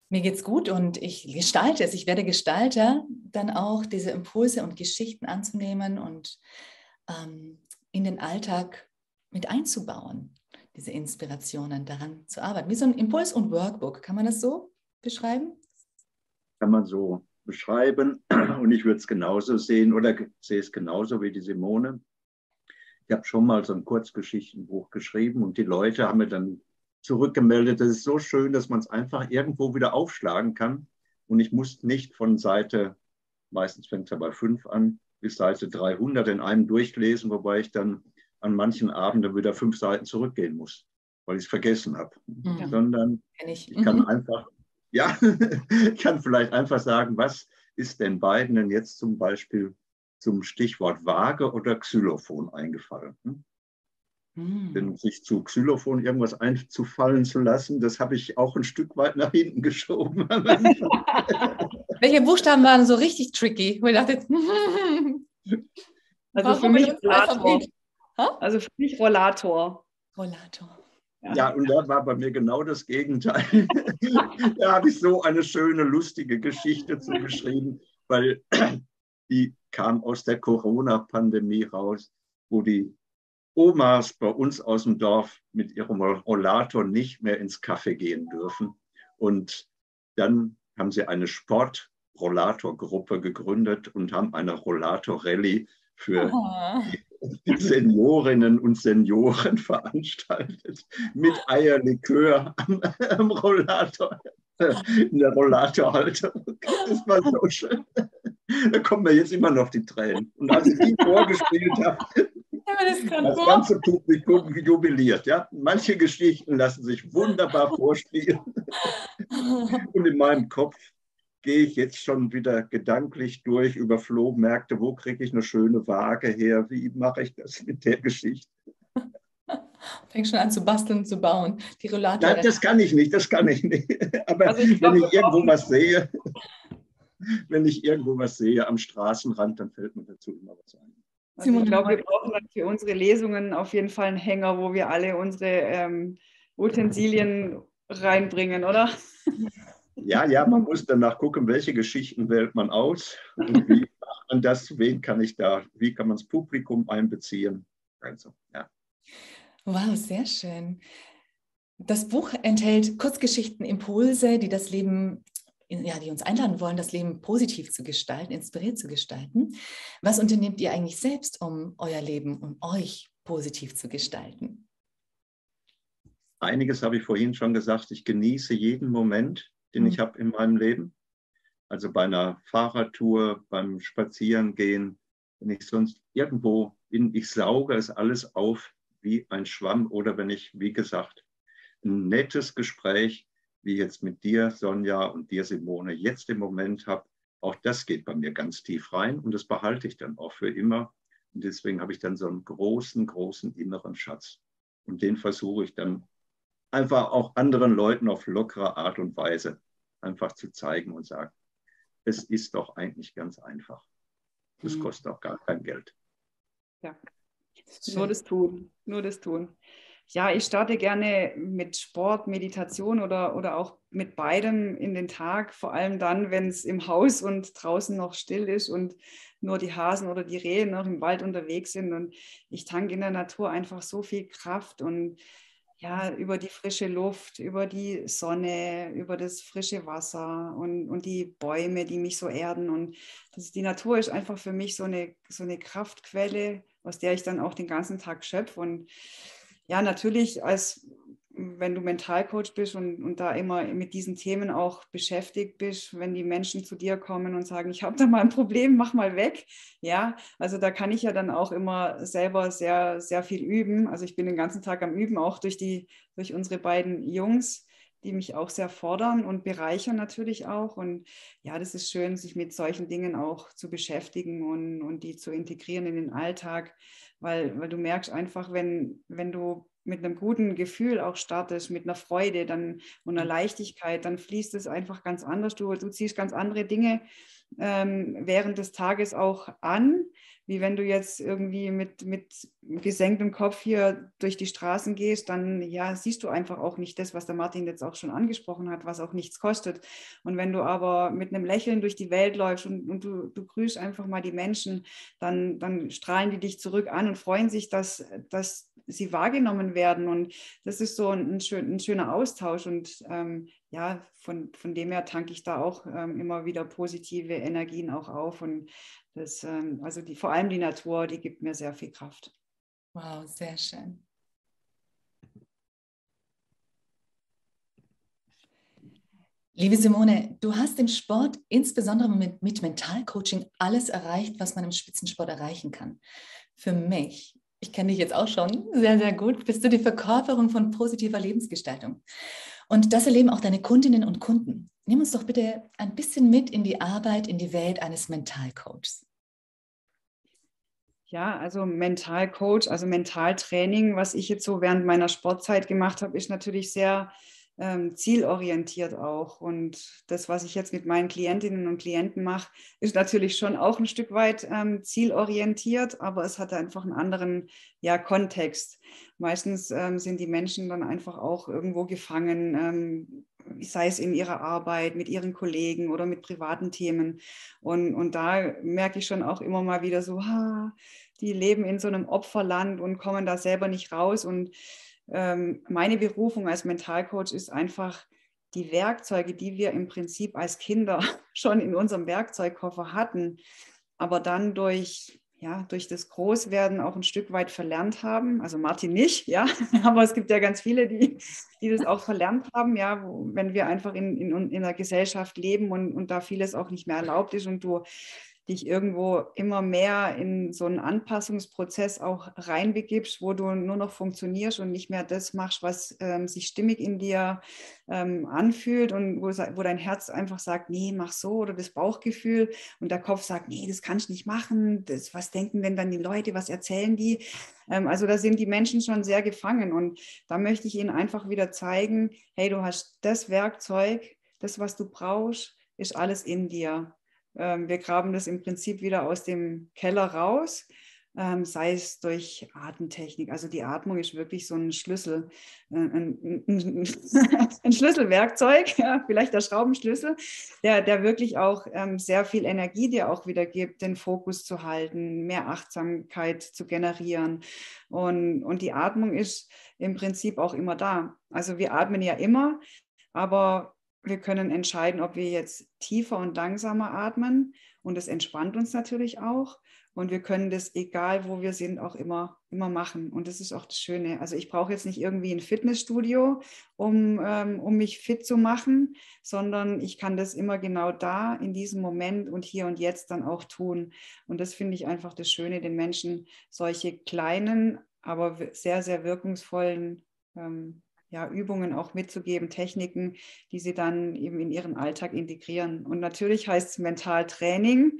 mir geht's gut und ich gestalte es, ich werde Gestalter, dann auch diese Impulse und Geschichten anzunehmen und ähm, in den Alltag mit einzubauen, diese Inspirationen, daran zu arbeiten. Wie so ein Impuls- und Workbook, kann man das so beschreiben? Kann man so beschreiben und ich würde es genauso sehen oder sehe es genauso wie die Simone. Ich habe schon mal so ein Kurzgeschichtenbuch geschrieben und die Leute haben mir dann zurückgemeldet, das ist so schön, dass man es einfach irgendwo wieder aufschlagen kann und ich muss nicht von Seite, meistens fängt es ja bei fünf an, bis Seite dreihundert in einem durchlesen, wobei ich dann an manchen Abenden wieder fünf Seiten zurückgehen muss, weil ich es vergessen habe. Ja. Sondern ich, ich kann mhm. einfach, ja, ich kann vielleicht einfach sagen, was ist den beiden denn jetzt zum Beispiel zum Stichwort Waage oder Xylophon eingefallen? Mhm. Denn sich zu Xylophon irgendwas einzufallen zu lassen, das habe ich auch ein Stück weit nach hinten geschoben. Welche Buchstaben waren so richtig tricky? Ich dachte jetzt, also, für mich Rollator. also für mich Rollator. Rollator. Ja, ja, und da war bei mir genau das Gegenteil. Da habe ich so eine schöne, lustige Geschichte zu geschrieben, weil die kam aus der Corona-Pandemie raus, wo die Omas bei uns aus dem Dorf mit ihrem Rollator nicht mehr ins Café gehen dürfen. Und dann haben sie eine Sport-Rollator-Gruppe gegründet und haben eine Rollator-Rallye für oh. die Seniorinnen und Senioren veranstaltet. Mit Eierlikör am, am Rollator, in der Rollatorhalterung. Das war so schön. Da kommen mir jetzt immer noch die Tränen. Und als ich die vorgespielt habe, das, das ganze Publikum jubiliert. Ja? Manche Geschichten lassen sich wunderbar vorspielen. Und in meinem Kopf gehe ich jetzt schon wieder gedanklich durch über Flohmärkte. Wo kriege ich eine schöne Waage her? Wie mache ich das mit der Geschichte? Fängt schon an zu basteln, zu bauen. Die Rollator. Nein, das kann ich nicht, das kann ich nicht. Aber also ich glaub, wenn ich irgendwo was sehe, wenn ich irgendwo was sehe am Straßenrand, dann fällt mir dazu immer was ein. Also ich glaube, wir brauchen dann für unsere Lesungen auf jeden Fall einen Hänger, wo wir alle unsere ähm, Utensilien reinbringen, oder? Ja, ja, man muss danach gucken, welche Geschichten wählt man aus und wie macht man das, wen kann ich da, wie kann man das Publikum einbeziehen. Also, ja. Wow, sehr schön. Das Buch enthält Kurzgeschichten, Impulse, die das Leben Ja, die uns einladen wollen, das Leben positiv zu gestalten, inspiriert zu gestalten. Was unternehmt ihr eigentlich selbst, um euer Leben, um euch positiv zu gestalten? Einiges habe ich vorhin schon gesagt. Ich genieße jeden Moment, den ich habe in meinem Leben. Also bei einer Fahrradtour, beim Spazierengehen, wenn ich sonst irgendwo bin, ich sauge es alles auf wie ein Schwamm oder wenn ich, wie gesagt, ein nettes Gespräch wie jetzt mit dir, Sonja, und dir, Simone, jetzt im Moment habe, auch das geht bei mir ganz tief rein und das behalte ich dann auch für immer. Und deswegen habe ich dann so einen großen, großen inneren Schatz. Und den versuche ich dann einfach auch anderen Leuten auf lockere Art und Weise einfach zu zeigen und sagen, es ist doch eigentlich ganz einfach. Das mhm. kostet auch gar kein Geld. Ja, nur das Tun, nur das Tun. ja, ich starte gerne mit Sport, Meditation oder, oder auch mit beidem in den Tag, vor allem dann, wenn es im Haus und draußen noch still ist und nur die Hasen oder die Rehe noch im Wald unterwegs sind. Und ich tanke in der Natur einfach so viel Kraft und ja, über die frische Luft, über die Sonne, über das frische Wasser und, und die Bäume, die mich so erden. Und das, die Natur ist einfach für mich so eine, so eine Kraftquelle, aus der ich dann auch den ganzen Tag schöpfe. Und ja, natürlich, als wenn du Mentalcoach bist und, und da immer mit diesen Themen auch beschäftigt bist, wenn die Menschen zu dir kommen und sagen, ich habe da mal ein Problem, mach mal weg. Ja, also da kann ich ja dann auch immer selber sehr, sehr viel üben. Also ich bin den ganzen Tag am Üben, auch durch, die, durch unsere beiden Jungs, die mich auch sehr fordern und bereichern natürlich auch. Und ja, das ist schön, sich mit solchen Dingen auch zu beschäftigen und, und die zu integrieren in den Alltag, weil, weil du merkst einfach, wenn, wenn du mit einem guten Gefühl auch startest, mit einer Freude dann und einer Leichtigkeit, dann fließt es einfach ganz anders. Du, du ziehst ganz andere Dinge ähm, während des Tages auch an, wie wenn du jetzt irgendwie mit, mit gesenktem Kopf hier durch die Straßen gehst, dann ja, siehst du einfach auch nicht das, was der Martin jetzt auch schon angesprochen hat, was auch nichts kostet. Und wenn du aber mit einem Lächeln durch die Welt läufst und, und du, du grüßt einfach mal die Menschen, dann, dann strahlen die dich zurück an und freuen sich, dass, dass sie wahrgenommen werden, und das ist so ein, schön, ein schöner Austausch, und ähm, ja, von, von dem her tanke ich da auch ähm, immer wieder positive Energien auch auf, und das, ähm, also die, vor allem die Natur, die gibt mir sehr viel Kraft. Wow, sehr schön. Liebe Simone, du hast im Sport, insbesondere mit, mit Mentalcoaching, alles erreicht, was man im Spitzensport erreichen kann. Für mich, ich kenne dich jetzt auch schon sehr, sehr gut, bist du die Verkörperung von positiver Lebensgestaltung. Und das erleben auch deine Kundinnen und Kunden. Nimm uns doch bitte ein bisschen mit in die Arbeit, in die Welt eines Mentalcoaches. Ja, also Mentalcoach, also Mentaltraining, was ich jetzt so während meiner Sportzeit gemacht habe, ist natürlich sehr ähm, zielorientiert auch. Und das, was ich jetzt mit meinen Klientinnen und Klienten mache, ist natürlich schon auch ein Stück weit ähm, zielorientiert, aber es hat einfach einen anderen, ja, Kontext. Meistens ähm, sind die Menschen dann einfach auch irgendwo gefangen, ähm, sei es in ihrer Arbeit, mit ihren Kollegen oder mit privaten Themen. Und, und da merke ich schon auch immer mal wieder so, ha, die leben in so einem Opferland und kommen da selber nicht raus. Und ähm, meine Berufung als Mentalcoach ist einfach, die Werkzeuge, die wir im Prinzip als Kinder schon in unserem Werkzeugkoffer hatten, aber dann durch... ja, durch das Großwerden auch ein Stück weit verlernt haben, also Martin nicht, ja, aber es gibt ja ganz viele, die, die das auch verlernt haben, ja, wo, wenn wir einfach in, in, in einer Gesellschaft leben und, und da vieles auch nicht mehr erlaubt ist und du dich irgendwo immer mehr in so einen Anpassungsprozess auch reinbegibst, wo du nur noch funktionierst und nicht mehr das machst, was ähm, sich stimmig in dir ähm, anfühlt und wo, wo dein Herz einfach sagt, nee, mach so, oder das Bauchgefühl und der Kopf sagt, nee, das kannst du nicht machen, das, was denken denn dann die Leute, was erzählen die? Ähm, also da sind die Menschen schon sehr gefangen, und da möchte ich ihnen einfach wieder zeigen, hey, du hast das Werkzeug, das, was du brauchst, ist alles in dir. Wir graben das im Prinzip wieder aus dem Keller raus, sei es durch Atemtechnik. Also die Atmung ist wirklich so ein Schlüssel, ein, ein, ein Schlüsselwerkzeug, ja, vielleicht der Schraubenschlüssel, der, der wirklich auch sehr viel Energie dir auch wieder gibt, den Fokus zu halten, mehr Achtsamkeit zu generieren. Und, und die Atmung ist im Prinzip auch immer da. Also wir atmen ja immer, aber wir können entscheiden, ob wir jetzt tiefer und langsamer atmen, und das entspannt uns natürlich auch, und wir können das, egal wo wir sind, auch immer, immer machen, und das ist auch das Schöne. Also ich brauche jetzt nicht irgendwie ein Fitnessstudio, um, ähm, um mich fit zu machen, sondern ich kann das immer genau da, in diesem Moment und hier und jetzt dann auch tun, und das finde ich einfach das Schöne, den Menschen solche kleinen, aber sehr, sehr wirkungsvollen ähm, Ja, Übungen auch mitzugeben, Techniken, die sie dann eben in ihren Alltag integrieren. Und natürlich heißt es Mentaltraining.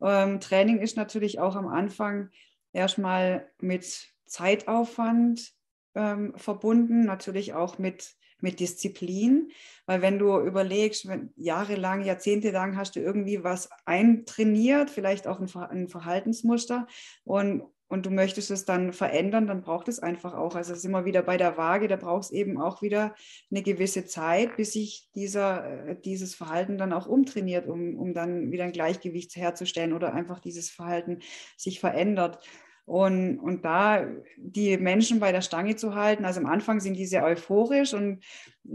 Ähm, Training ist natürlich auch am Anfang erstmal mit Zeitaufwand ähm, verbunden, natürlich auch mit, mit Disziplin, weil wenn du überlegst, wenn jahrelang, jahrzehntelang hast du irgendwie was eintrainiert, vielleicht auch ein, ein Verhaltensmuster, und und du möchtest es dann verändern, dann braucht es einfach auch, also sind wir wieder bei der Waage, da braucht es eben auch wieder eine gewisse Zeit, bis sich dieser, dieses Verhalten dann auch umtrainiert, um, um dann wieder ein Gleichgewicht herzustellen oder einfach dieses Verhalten sich verändert. Und, und da die Menschen bei der Stange zu halten, also am Anfang sind die sehr euphorisch und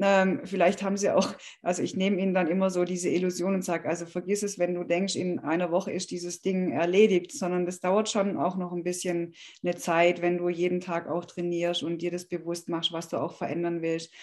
ähm, vielleicht haben sie auch, also ich nehme ihnen dann immer so diese Illusion und sage, also vergiss es, wenn du denkst, in einer Woche ist dieses Ding erledigt, sondern das dauert schon auch noch ein bisschen eine Zeit, wenn du jeden Tag auch trainierst und dir das bewusst machst, was du auch verändern willst.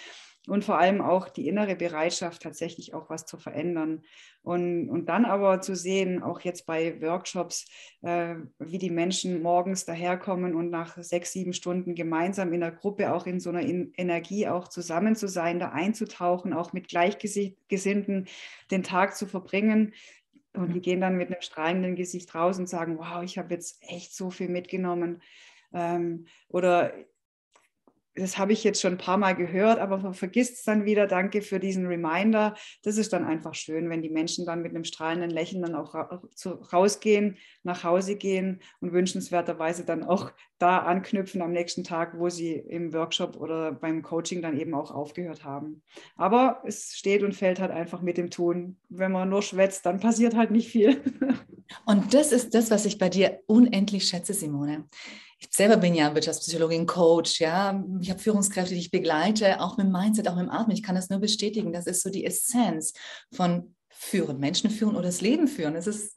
Und vor allem auch die innere Bereitschaft, tatsächlich auch was zu verändern. Und, und dann aber zu sehen, auch jetzt bei Workshops, äh, wie die Menschen morgens daherkommen und nach sechs, sieben Stunden gemeinsam in der Gruppe, auch in so einer in- Energie auch zusammen zu sein, da einzutauchen, auch mit Gleichgesinnten den Tag zu verbringen. Und die gehen dann mit einem strahlenden Gesicht raus und sagen, wow, ich habe jetzt echt so viel mitgenommen. Ähm, oder... Das habe ich jetzt schon ein paar Mal gehört, aber man vergisst es dann wieder. Danke für diesen Reminder. Das ist dann einfach schön, wenn die Menschen dann mit einem strahlenden Lächeln dann auch rausgehen, nach Hause gehen und wünschenswerterweise dann auch da anknüpfen am nächsten Tag, wo sie im Workshop oder beim Coaching dann eben auch aufgehört haben. Aber es steht und fällt halt einfach mit dem Tun. Wenn man nur schwätzt, dann passiert halt nicht viel. Und das ist das, was ich bei dir unendlich schätze, Simone. Ich selber bin ja Wirtschaftspsychologin, Coach, ja. Ich habe Führungskräfte, die ich begleite, auch mit dem Mindset, auch mit dem Atmen. Ich kann das nur bestätigen. Das ist so die Essenz von Führen, Menschen führen oder das Leben führen. Das ist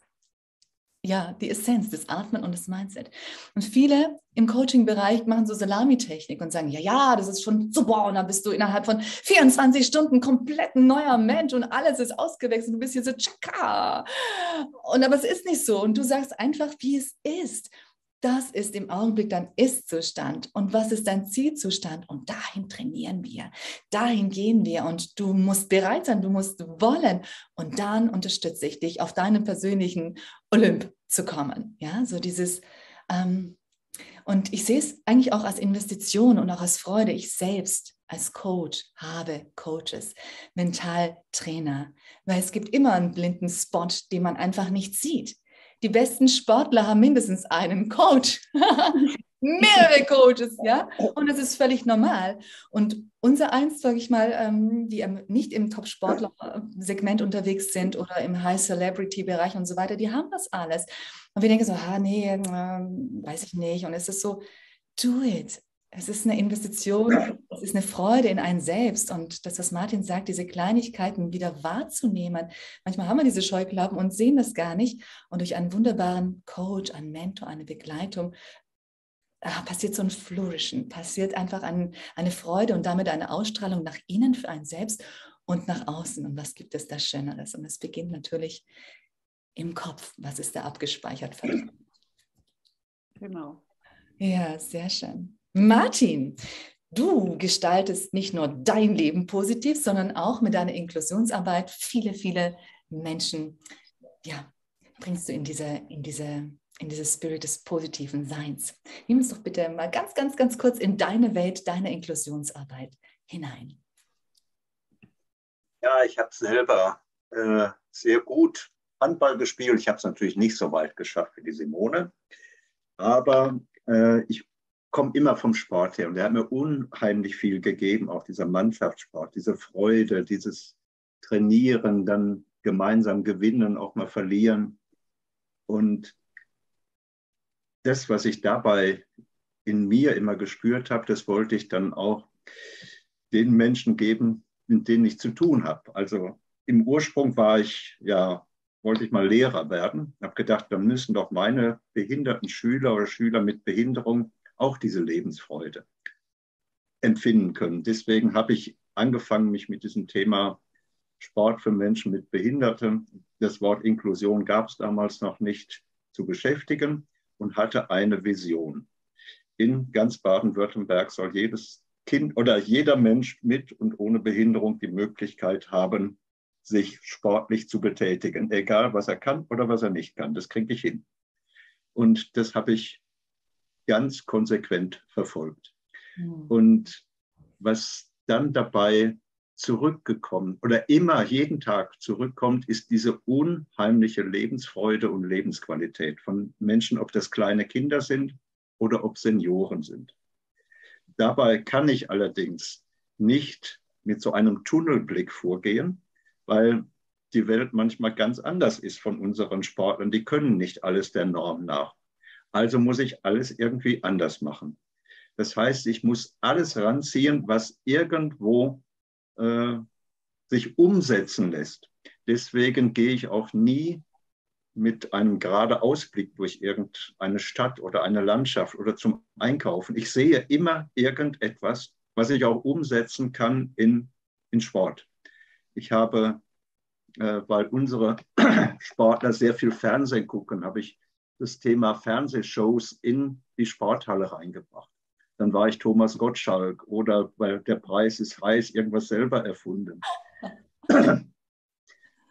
ja die Essenz des Atmen und des Mindset. Und viele im Coaching-Bereich machen so Salamitechnik und sagen, ja, ja, das ist schon super. Und dann bist du innerhalb von vierundzwanzig Stunden komplett ein neuer Mensch und alles ist ausgewechselt. Du bist hier so tschakka. Und aber es ist nicht so. Und du sagst einfach, wie es ist. Das ist im Augenblick dein Ist-Zustand. Und was ist dein Zielzustand? Und dahin trainieren wir. Dahin gehen wir. Und du musst bereit sein, du musst wollen. Und dann unterstütze ich dich, auf deinen persönlichen Olymp zu kommen. Ja, so dieses. Ähm, und ich sehe es eigentlich auch als Investition und auch als Freude. Ich selbst als Coach habe Coaches, Mentaltrainer. Weil es gibt immer einen blinden Spot, den man einfach nicht sieht. Die besten Sportler haben mindestens einen Coach, mehrere Coaches, ja, und das ist völlig normal. Und unser Eins, sage ich mal, die nicht im Top-Sportler-Segment unterwegs sind oder im High-Celebrity-Bereich und so weiter, die haben das alles. Und wir denken so, ah, nee, weiß ich nicht. Und es ist so, do it. Es ist eine Investition, es ist eine Freude in einen selbst. Und das, was Martin sagt, diese Kleinigkeiten wieder wahrzunehmen. Manchmal haben wir diese Scheuklappen und sehen das gar nicht. Und durch einen wunderbaren Coach, einen Mentor, eine Begleitung ah, passiert so ein Flourishen, passiert einfach ein, eine Freude und damit eine Ausstrahlung nach innen für einen selbst und nach außen. Und was gibt es da Schöneres? Und es beginnt natürlich im Kopf. Was ist da abgespeichert? Genau. Ja, sehr schön. Martin, du gestaltest nicht nur dein Leben positiv, sondern auch mit deiner Inklusionsarbeit viele, viele Menschen, ja, bringst du in diese, in diese, in dieses Spirit des positiven Seins. Nimm uns doch bitte mal ganz, ganz, ganz kurz in deine Welt, deine Inklusionsarbeit hinein. Ja, ich habe selber äh, sehr gut Handball gespielt. Ich habe es natürlich nicht so weit geschafft wie die Simone, aber äh, ich komme immer vom Sport her und er hat mir unheimlich viel gegeben, auch dieser Mannschaftssport, diese Freude, dieses Trainieren, dann gemeinsam gewinnen, auch mal verlieren. Und das, was ich dabei in mir immer gespürt habe, das wollte ich dann auch den Menschen geben, mit denen ich zu tun habe. Also im Ursprung war ich, ja, wollte ich mal Lehrer werden. Ich habe gedacht, dann müssen doch meine behinderten Schüler oder Schüler mit Behinderung auch diese Lebensfreude empfinden können. Deswegen habe ich angefangen, mich mit diesem Thema Sport für Menschen mit Behinderten, das Wort Inklusion gab es damals noch nicht, zu beschäftigen und hatte eine Vision. In ganz Baden-Württemberg soll jedes Kind oder jeder Mensch mit und ohne Behinderung die Möglichkeit haben, sich sportlich zu betätigen, egal was er kann oder was er nicht kann. Das kriege ich hin. Und das habe ich ganz konsequent verfolgt. Und was dann dabei zurückgekommen oder immer jeden Tag zurückkommt, ist diese unheimliche Lebensfreude und Lebensqualität von Menschen, ob das kleine Kinder sind oder ob Senioren sind. Dabei kann ich allerdings nicht mit so einem Tunnelblick vorgehen, weil die Welt manchmal ganz anders ist von unseren Sportlern. Die können nicht alles der Norm nach. Also muss ich alles irgendwie anders machen. Das heißt, ich muss alles ranziehen, was irgendwo äh, sich umsetzen lässt. Deswegen gehe ich auch nie mit einem geraden Ausblick durch irgendeine Stadt oder eine Landschaft oder zum Einkaufen. Ich sehe immer irgendetwas, was ich auch umsetzen kann in, in Sport. Ich habe, äh, weil unsere Sportler sehr viel Fernsehen gucken, habe ich das Thema Fernsehshows in die Sporthalle reingebracht. Dann war ich Thomas Gottschalk oder weil der Preis ist heiß, irgendwas selber erfunden.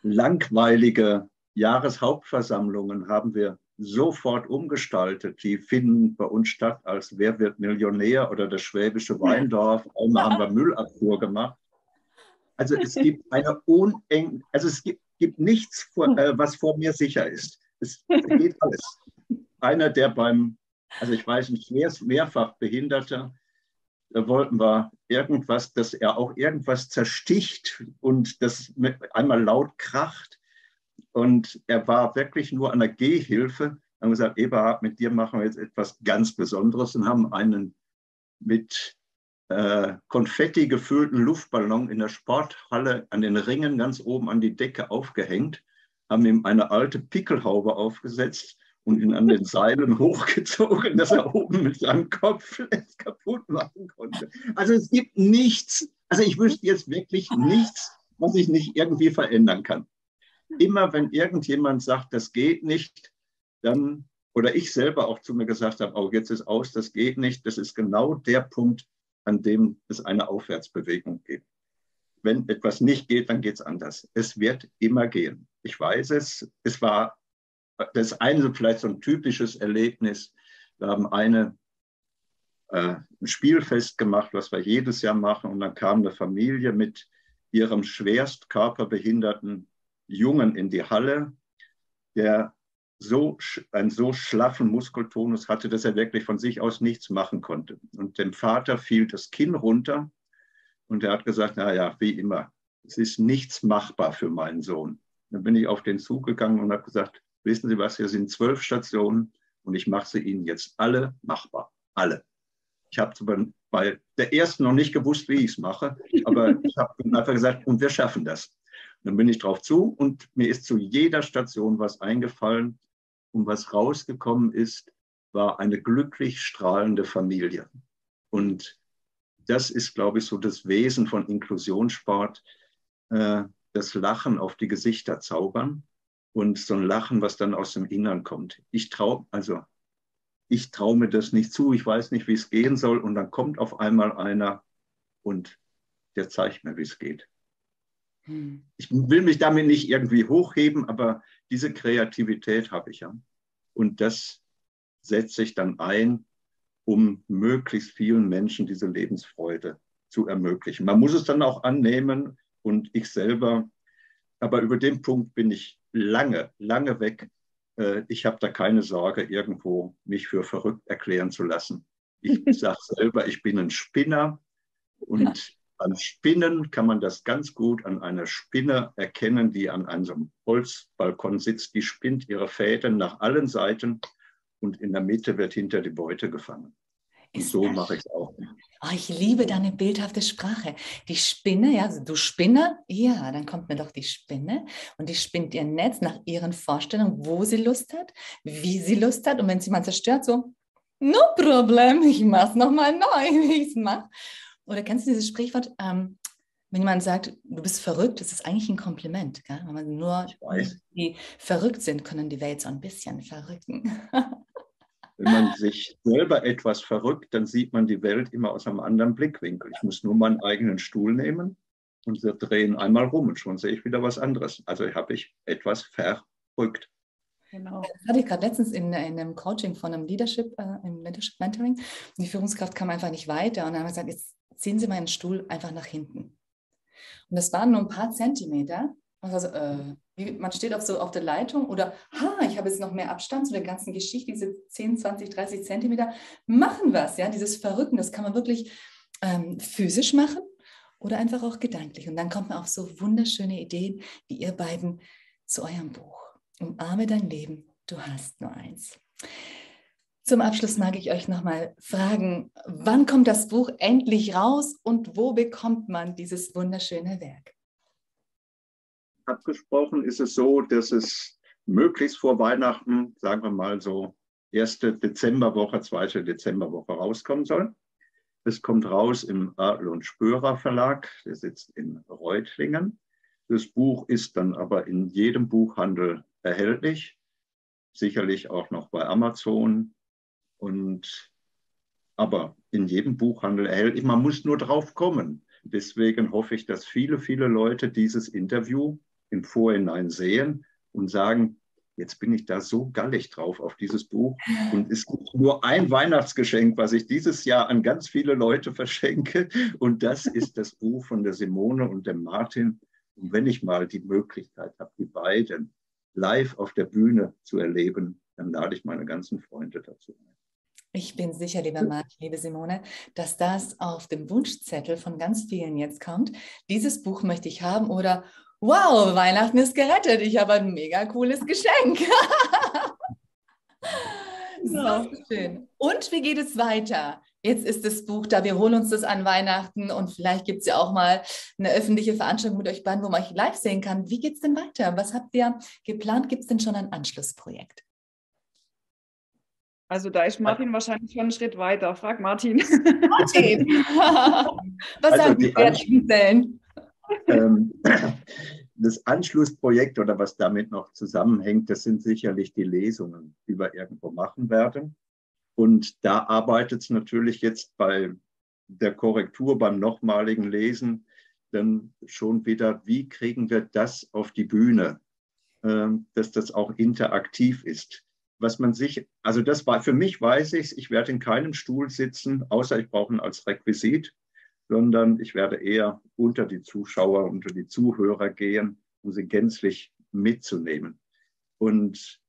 Langweilige Jahreshauptversammlungen haben wir sofort umgestaltet. Die finden bei uns statt als Wer wird Millionär oder das Schwäbische Weindorf. Einmal haben wir Müllabfuhr gemacht. Also es gibt eine unendliche, also es gibt, gibt nichts, was vor mir sicher ist. Es geht alles. Einer, der beim Also ich weiß nicht, mehr, mehrfach Behinderter, da wollten wir irgendwas, dass er auch irgendwas zersticht und das mit einmal laut kracht. Und er war wirklich nur an der Gehhilfe. Dann haben wir gesagt, Eberhard, mit dir machen wir jetzt etwas ganz Besonderes und haben einen mit äh, Konfetti gefüllten Luftballon in der Sporthalle an den Ringen ganz oben an die Decke aufgehängt, haben ihm eine alte Pickelhaube aufgesetzt und ihn an den Seilen hochgezogen, dass er oben mit seinem Kopf kaputt machen konnte. Also es gibt nichts, also ich wüsste jetzt wirklich nichts, was ich nicht irgendwie verändern kann. Immer wenn irgendjemand sagt, das geht nicht, dann, oder ich selber auch zu mir gesagt habe, oh, jetzt ist aus, das geht nicht, das ist genau der Punkt, an dem es eine Aufwärtsbewegung gibt. Wenn etwas nicht geht, dann geht es anders. Es wird immer gehen. Ich weiß es, es war das eine vielleicht so ein typisches Erlebnis. Wir haben eine, äh, ein Spielfest gemacht, was wir jedes Jahr machen. Und dann kam eine Familie mit ihrem schwerst körperbehinderten Jungen in die Halle, der so, einen so schlaffen Muskeltonus hatte, dass er wirklich von sich aus nichts machen konnte. Und dem Vater fiel das Kinn runter. Und er hat gesagt, naja, wie immer, es ist nichts machbar für meinen Sohn. Dann bin ich auf den zugegangen und habe gesagt, wissen Sie was, hier sind zwölf Stationen und ich mache sie Ihnen jetzt alle machbar. Alle. Ich habe bei der ersten noch nicht gewusst, wie ich es mache, aber ich habe einfach gesagt, und wir schaffen das. Und dann bin ich drauf zu und mir ist zu jeder Station was eingefallen. Und was rausgekommen ist, war eine glücklich strahlende Familie. Und das ist, glaube ich, so das Wesen von Inklusionssport, äh, das Lachen auf die Gesichter zaubern. Und so ein Lachen, was dann aus dem Innern kommt. Ich traue also, ich trau mir das nicht zu, ich weiß nicht, wie es gehen soll. Und dann kommt auf einmal einer und der zeigt mir, wie es geht. Hm. Ich will mich damit nicht irgendwie hochheben, aber diese Kreativität habe ich ja. Und das setze ich dann ein, um möglichst vielen Menschen diese Lebensfreude zu ermöglichen. Man muss es dann auch annehmen und ich selber, aber über den Punkt bin ich lange, lange weg. Ich habe da keine Sorge, irgendwo mich für verrückt erklären zu lassen. Ich sage selber, ich bin ein Spinner. Und beim Spinnen kann man das ganz gut an einer Spinne erkennen, die an einem Holzbalkon sitzt. Die spinnt ihre Fäden nach allen Seiten und in der Mitte wird hinter die Beute gefangen. Und so mache ich es auch. Oh, ich liebe deine bildhafte Sprache. Die Spinne, ja, du Spinner, ja, dann kommt mir doch die Spinne und die spinnt ihr Netz nach ihren Vorstellungen, wo sie Lust hat, wie sie Lust hat und wenn sie mal zerstört, so, no problem, ich mach's nochmal neu, wie ich es mache. Oder kennst du dieses Sprichwort, ähm, wenn jemand sagt, du bist verrückt, das ist eigentlich ein Kompliment, gell? Weil man nur die verrückt sind, können die Welt so ein bisschen verrücken. Wenn man sich selber etwas verrückt, dann sieht man die Welt immer aus einem anderen Blickwinkel. Ich muss nur meinen eigenen Stuhl nehmen und wir drehen einmal rum und schon sehe ich wieder was anderes. Also habe ich etwas verrückt. Genau. Das hatte ich gerade letztens in, in einem Coaching von einem Leadership, äh, im Leadership Mentoring. Die Führungskraft kam einfach nicht weiter und dann haben wir gesagt, jetzt ziehen Sie meinen Stuhl einfach nach hinten. Und das waren nur ein paar Zentimeter. Also, äh, wie, man steht auf so auf der Leitung oder ha, ich habe jetzt noch mehr Abstand zu der ganzen Geschichte, diese zehn, zwanzig, dreißig Zentimeter machen was, ja, dieses Verrücken, das kann man wirklich ähm, physisch machen oder einfach auch gedanklich. Und dann kommt man auf so wunderschöne Ideen wie ihr beiden zu eurem Buch. Umarme dein Leben, du hast nur eins. Zum Abschluss mag ich euch nochmal fragen, wann kommt das Buch endlich raus und wo bekommt man dieses wunderschöne Werk? Abgesprochen ist es so, dass es möglichst vor Weihnachten, sagen wir mal so, erste Dezemberwoche, zweite Dezemberwoche rauskommen soll. Es kommt raus im Oertel und Spörer Verlag, der sitzt in Reutlingen. Das Buch ist dann aber in jedem Buchhandel erhältlich, sicherlich auch noch bei Amazon. Und, aber in jedem Buchhandel erhältlich, man muss nur drauf kommen. Deswegen hoffe ich, dass viele, viele Leute dieses Interview im Vorhinein sehen und sagen, jetzt bin ich da so gallig drauf auf dieses Buch. Und es gibt nur ein Weihnachtsgeschenk, was ich dieses Jahr an ganz viele Leute verschenke. Und das ist das Buch von der Simone und dem Martin. Und wenn ich mal die Möglichkeit habe, die beiden live auf der Bühne zu erleben, dann lade ich meine ganzen Freunde dazu ein. Ich bin sicher, lieber Martin, liebe Simone, dass das auf dem Wunschzettel von ganz vielen jetzt kommt. Dieses Buch möchte ich haben oder wow, Weihnachten ist gerettet, ich habe ein mega cooles Geschenk. So schön. Und wie geht es weiter? Jetzt ist das Buch da, wir holen uns das an Weihnachten und vielleicht gibt es ja auch mal eine öffentliche Veranstaltung mit euch beiden, wo man euch live sehen kann. Wie geht es denn weiter? Was habt ihr geplant? Gibt es denn schon ein Anschlussprojekt? Also da ist Martin wahrscheinlich schon einen Schritt weiter. Frag Martin. Martin! Was also haben die Wertstellen? Ähm, das Anschlussprojekt oder was damit noch zusammenhängt, das sind sicherlich die Lesungen, die wir irgendwo machen werden. Und da arbeitet es natürlich jetzt bei der Korrektur, beim nochmaligen Lesen, dann schon wieder, wie kriegen wir das auf die Bühne, ähm, dass das auch interaktiv ist. Was man sich, also das war, für mich weiß ich, ich werde in keinem Stuhl sitzen, außer ich brauche ihn als Requisit, sondern ich werde eher unter die Zuschauer, unter die Zuhörer gehen, um sie gänzlich mitzunehmen. Und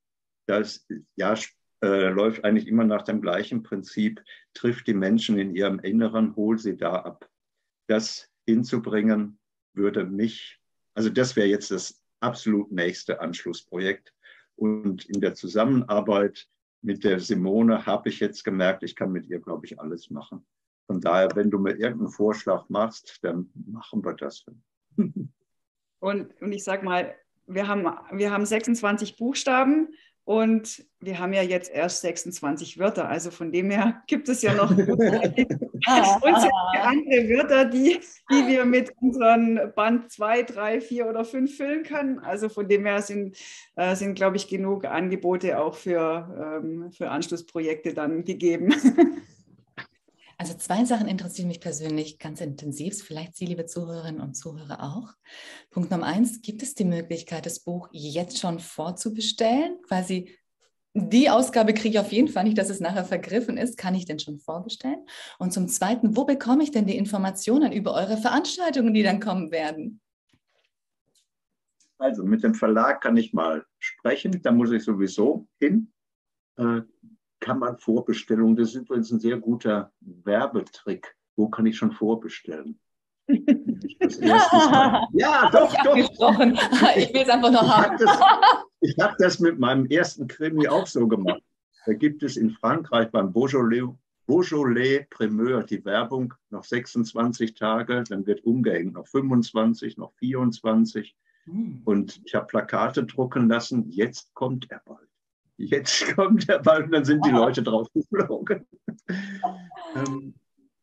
das ja, äh, läuft eigentlich immer nach dem gleichen Prinzip, trifft die Menschen in ihrem Inneren, hol sie da ab. Das hinzubringen würde mich, also das wäre jetzt das absolut nächste Anschlussprojekt. Und in der Zusammenarbeit mit der Simone habe ich jetzt gemerkt, ich kann mit ihr, glaube ich, alles machen. Von daher, wenn du mir irgendeinen Vorschlag machst, dann machen wir das. Und, und ich sage mal, wir haben, wir haben sechsundzwanzig Buchstaben und wir haben ja jetzt erst sechsundzwanzig Wörter. Also von dem her gibt es ja noch andere Wörter, die, die wir mit unseren Band zwei, drei, vier oder fünf füllen können. Also von dem her sind, äh, sind glaube ich, genug Angebote auch für, ähm, für Anschlussprojekte dann gegeben. Also zwei Sachen interessieren mich persönlich ganz intensiv, vielleicht Sie, liebe Zuhörerinnen und Zuhörer, auch. Punkt Nummer eins, gibt es die Möglichkeit, das Buch jetzt schon vorzubestellen? Quasi die Ausgabe kriege ich auf jeden Fall nicht, dass es nachher vergriffen ist, kann ich denn schon vorbestellen? Und zum Zweiten, wo bekomme ich denn die Informationen über eure Veranstaltungen, die dann kommen werden? Also mit dem Verlag kann ich mal sprechen, da muss ich sowieso hin. Äh, Kann man Vorbestellungen, das ist übrigens ein sehr guter Werbetrick. Wo kann ich schon vorbestellen? Das ja, doch, ich doch. Ich will es einfach nur haben. Ich habe das mit meinem ersten Krimi auch so gemacht. Da gibt es in Frankreich beim Beaujolais, Beaujolais Primeur die Werbung noch sechsundzwanzig Tage, dann wird umgehängt, noch fünfundzwanzig, noch vierundzwanzig. Hm. Und ich habe Plakate drucken lassen, jetzt kommt er bald. Jetzt kommt der Ball und dann sind die Leute drauf geflogen.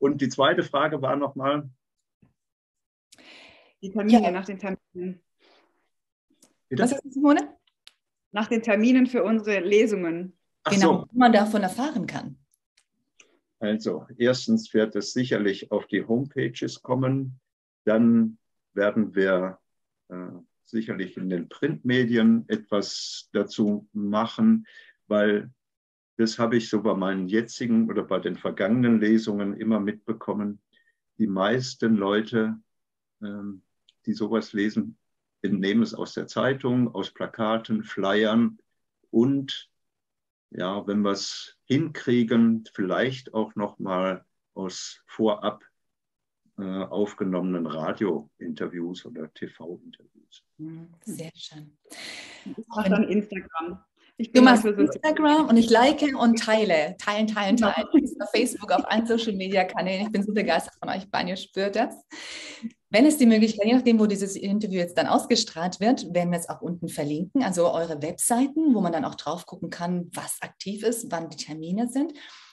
Und die zweite Frage war nochmal. Die Termine ja. nach den Terminen. Bitte? Was ist das, Simone? Nach den Terminen für unsere Lesungen. Ach genau, so. Wo man davon erfahren kann. Also, erstens wird es sicherlich auf die Homepages kommen. Dann werden wir äh, sicherlich in den Printmedien etwas dazu machen, weil das habe ich so bei meinen jetzigen oder bei den vergangenen Lesungen immer mitbekommen. Die meisten Leute, die sowas lesen, entnehmen es aus der Zeitung, aus Plakaten, Flyern und ja, wenn wir es hinkriegen, vielleicht auch nochmal aus vorab äh, aufgenommenen Radio-Interviews oder T V-Interviews. Sehr schön. Ich mache dann Instagram. Ich du machst Instagram und ich like und teile. Teilen, teilen, teilen. Auf Facebook, auf allen Social-Media-Kanälen. Ich bin so begeistert von euch beiden, ihr spürt das. Wenn es die Möglichkeit, je nachdem, wo dieses Interview jetzt dann ausgestrahlt wird, werden wir es auch unten verlinken, also eure Webseiten, wo man dann auch drauf gucken kann, was aktiv ist, wann die Termine sind,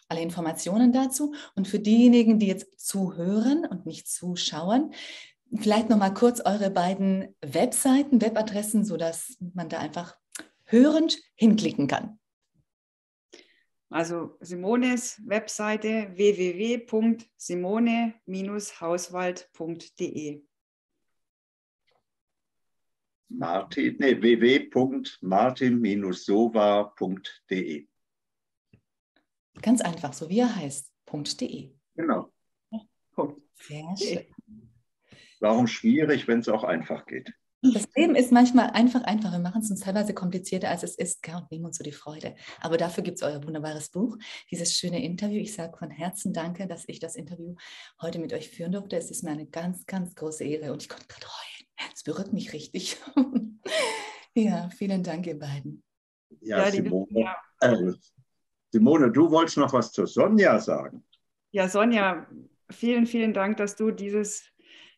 alle Informationen dazu. Und für diejenigen, die jetzt zuhören und nicht zuschauen, vielleicht nochmal kurz eure beiden Webseiten, Webadressen, sodass man da einfach hörend hinklicken kann. Also Simones Webseite w w w punkt simone hauswald punkt d e. Martin, nee, w w w punkt martin sowa punkt d e. Ganz einfach, so wie er heißt, .de. Genau. Punkt. Sehr schön. Warum schwierig, wenn es auch einfach geht? Das Leben ist manchmal einfach, einfach. Wir machen es uns teilweise komplizierter, als es ist, gell, und nehmen uns so die Freude. Aber dafür gibt es euer wunderbares Buch, dieses schöne Interview. Ich sage von Herzen danke, dass ich das Interview heute mit euch führen durfte. Es ist mir eine ganz, ganz große Ehre und ich konnte gerade heulen. Es berührt mich richtig. Ja, vielen Dank, ihr beiden. Ja, ja Simone, äh, Simone, du wolltest noch was zu Sonja sagen. Ja, Sonja, vielen, vielen Dank, dass du dieses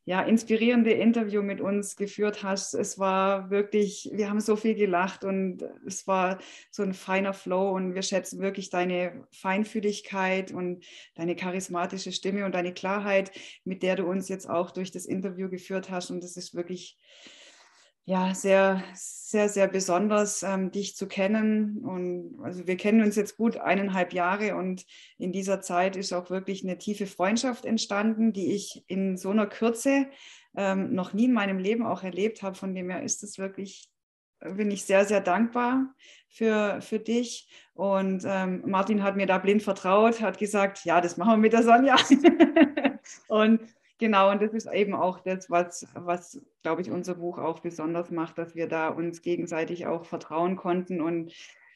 ja, inspirierende Interview mit uns geführt hast. Es war wirklich, wir haben so viel gelacht und es war so ein feiner Flow und wir schätzen wirklich deine Feinfühligkeit und deine charismatische Stimme und deine Klarheit, mit der du uns jetzt auch durch das Interview geführt hast. Und das ist wirklich ja, sehr, sehr, sehr besonders, ähm, dich zu kennen. Und also wir kennen uns jetzt gut eineinhalb Jahre und in dieser Zeit ist auch wirklich eine tiefe Freundschaft entstanden, die ich in so einer Kürze ähm, noch nie in meinem Leben auch erlebt habe. Von dem her ist es wirklich, bin ich sehr, sehr dankbar für, für dich. Und ähm, Martin hat mir da blind vertraut, hat gesagt, ja, das machen wir mit der Sonja. Und genau, und das ist eben auch das, was, was, glaube ich, unser Buch auch besonders macht, dass wir da uns gegenseitig auch vertrauen konnten. Und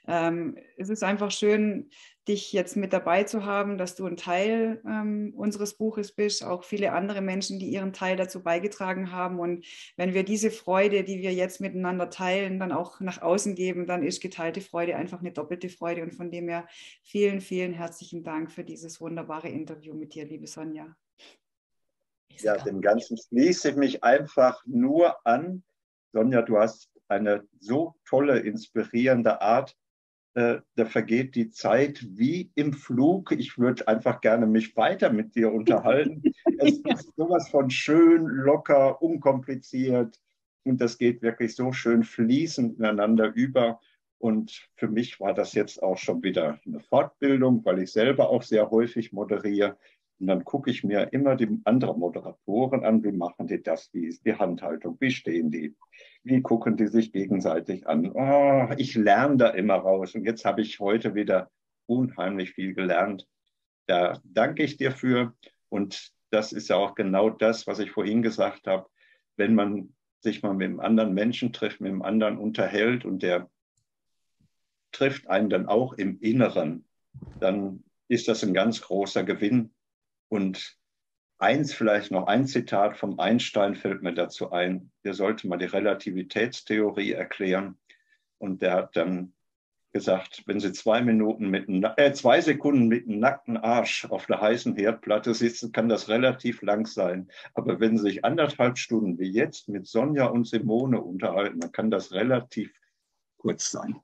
ähm, es ist einfach schön, dich jetzt mit dabei zu haben, dass du ein Teil ähm, unseres Buches bist, auch viele andere Menschen, die ihren Teil dazu beigetragen haben. Und wenn wir diese Freude, die wir jetzt miteinander teilen, dann auch nach außen geben, dann ist geteilte Freude einfach eine doppelte Freude. Und von dem her vielen, vielen herzlichen Dank für dieses wunderbare Interview mit dir, liebe Sonja. Ja, dem Ganzen schließe ich mich einfach nur an. Sonja, du hast eine so tolle, inspirierende Art. Äh, da vergeht die Zeit wie im Flug. Ich würde einfach gerne mich weiter mit dir unterhalten. Es ist sowas von schön, locker, unkompliziert. Und das geht wirklich so schön fließend ineinander über. Und für mich war das jetzt auch schon wieder eine Fortbildung, weil ich selber auch sehr häufig moderiere. Und dann gucke ich mir immer die anderen Moderatoren an, wie machen die das, wie ist die Handhaltung, wie stehen die, wie gucken die sich gegenseitig an. Oh, ich lerne da immer raus und jetzt habe ich heute wieder unheimlich viel gelernt. Da danke ich dir für und das ist ja auch genau das, was ich vorhin gesagt habe. Wenn man sich mal mit einem anderen Menschen trifft, mit einem anderen unterhält und der trifft einen dann auch im Inneren, dann ist das ein ganz großer Gewinn. Und eins vielleicht noch, ein Zitat vom Einstein fällt mir dazu ein. Der sollte mal die Relativitätstheorie erklären. Und der hat dann gesagt, wenn Sie zwei, Minuten mit, äh, zwei Sekunden mit einem nackten Arsch auf einer heißen Herdplatte sitzen, kann das relativ lang sein. Aber wenn Sie sich anderthalb Stunden wie jetzt mit Sonja und Simone unterhalten, dann kann das relativ kurz sein.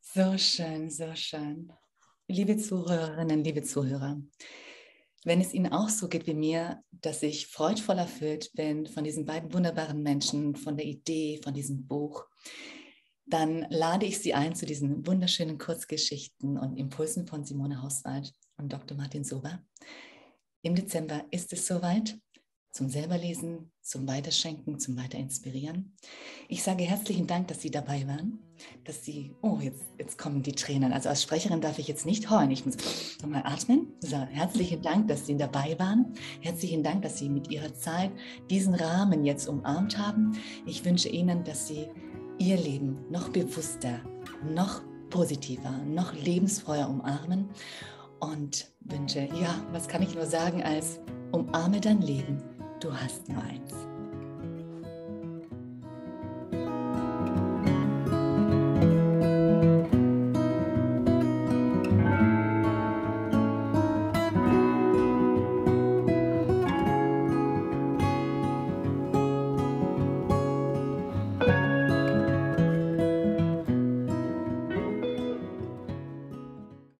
So schön, so schön. Liebe Zuhörerinnen, liebe Zuhörer, wenn es Ihnen auch so geht wie mir, dass ich freudvoll erfüllt bin von diesen beiden wunderbaren Menschen, von der Idee, von diesem Buch, dann lade ich Sie ein zu diesen wunderschönen Kurzgeschichten und Impulsen von Simone Hauswald und Doktor Martin Sowa. Im Dezember ist es soweit. zum Selberlesen, zum Weiterschenken, zum Weiterinspirieren. Ich sage herzlichen Dank, dass Sie dabei waren, dass Sie, oh, jetzt, jetzt kommen die Tränen. Also als Sprecherin darf ich jetzt nicht heulen, ich muss nochmal atmen. So, herzlichen Dank, dass Sie dabei waren. Herzlichen Dank, dass Sie mit Ihrer Zeit diesen Rahmen jetzt umarmt haben. Ich wünsche Ihnen, dass Sie Ihr Leben noch bewusster, noch positiver, noch lebensfreuer umarmen und wünsche, ja, was kann ich nur sagen als umarme dein Leben, du hast nur eins.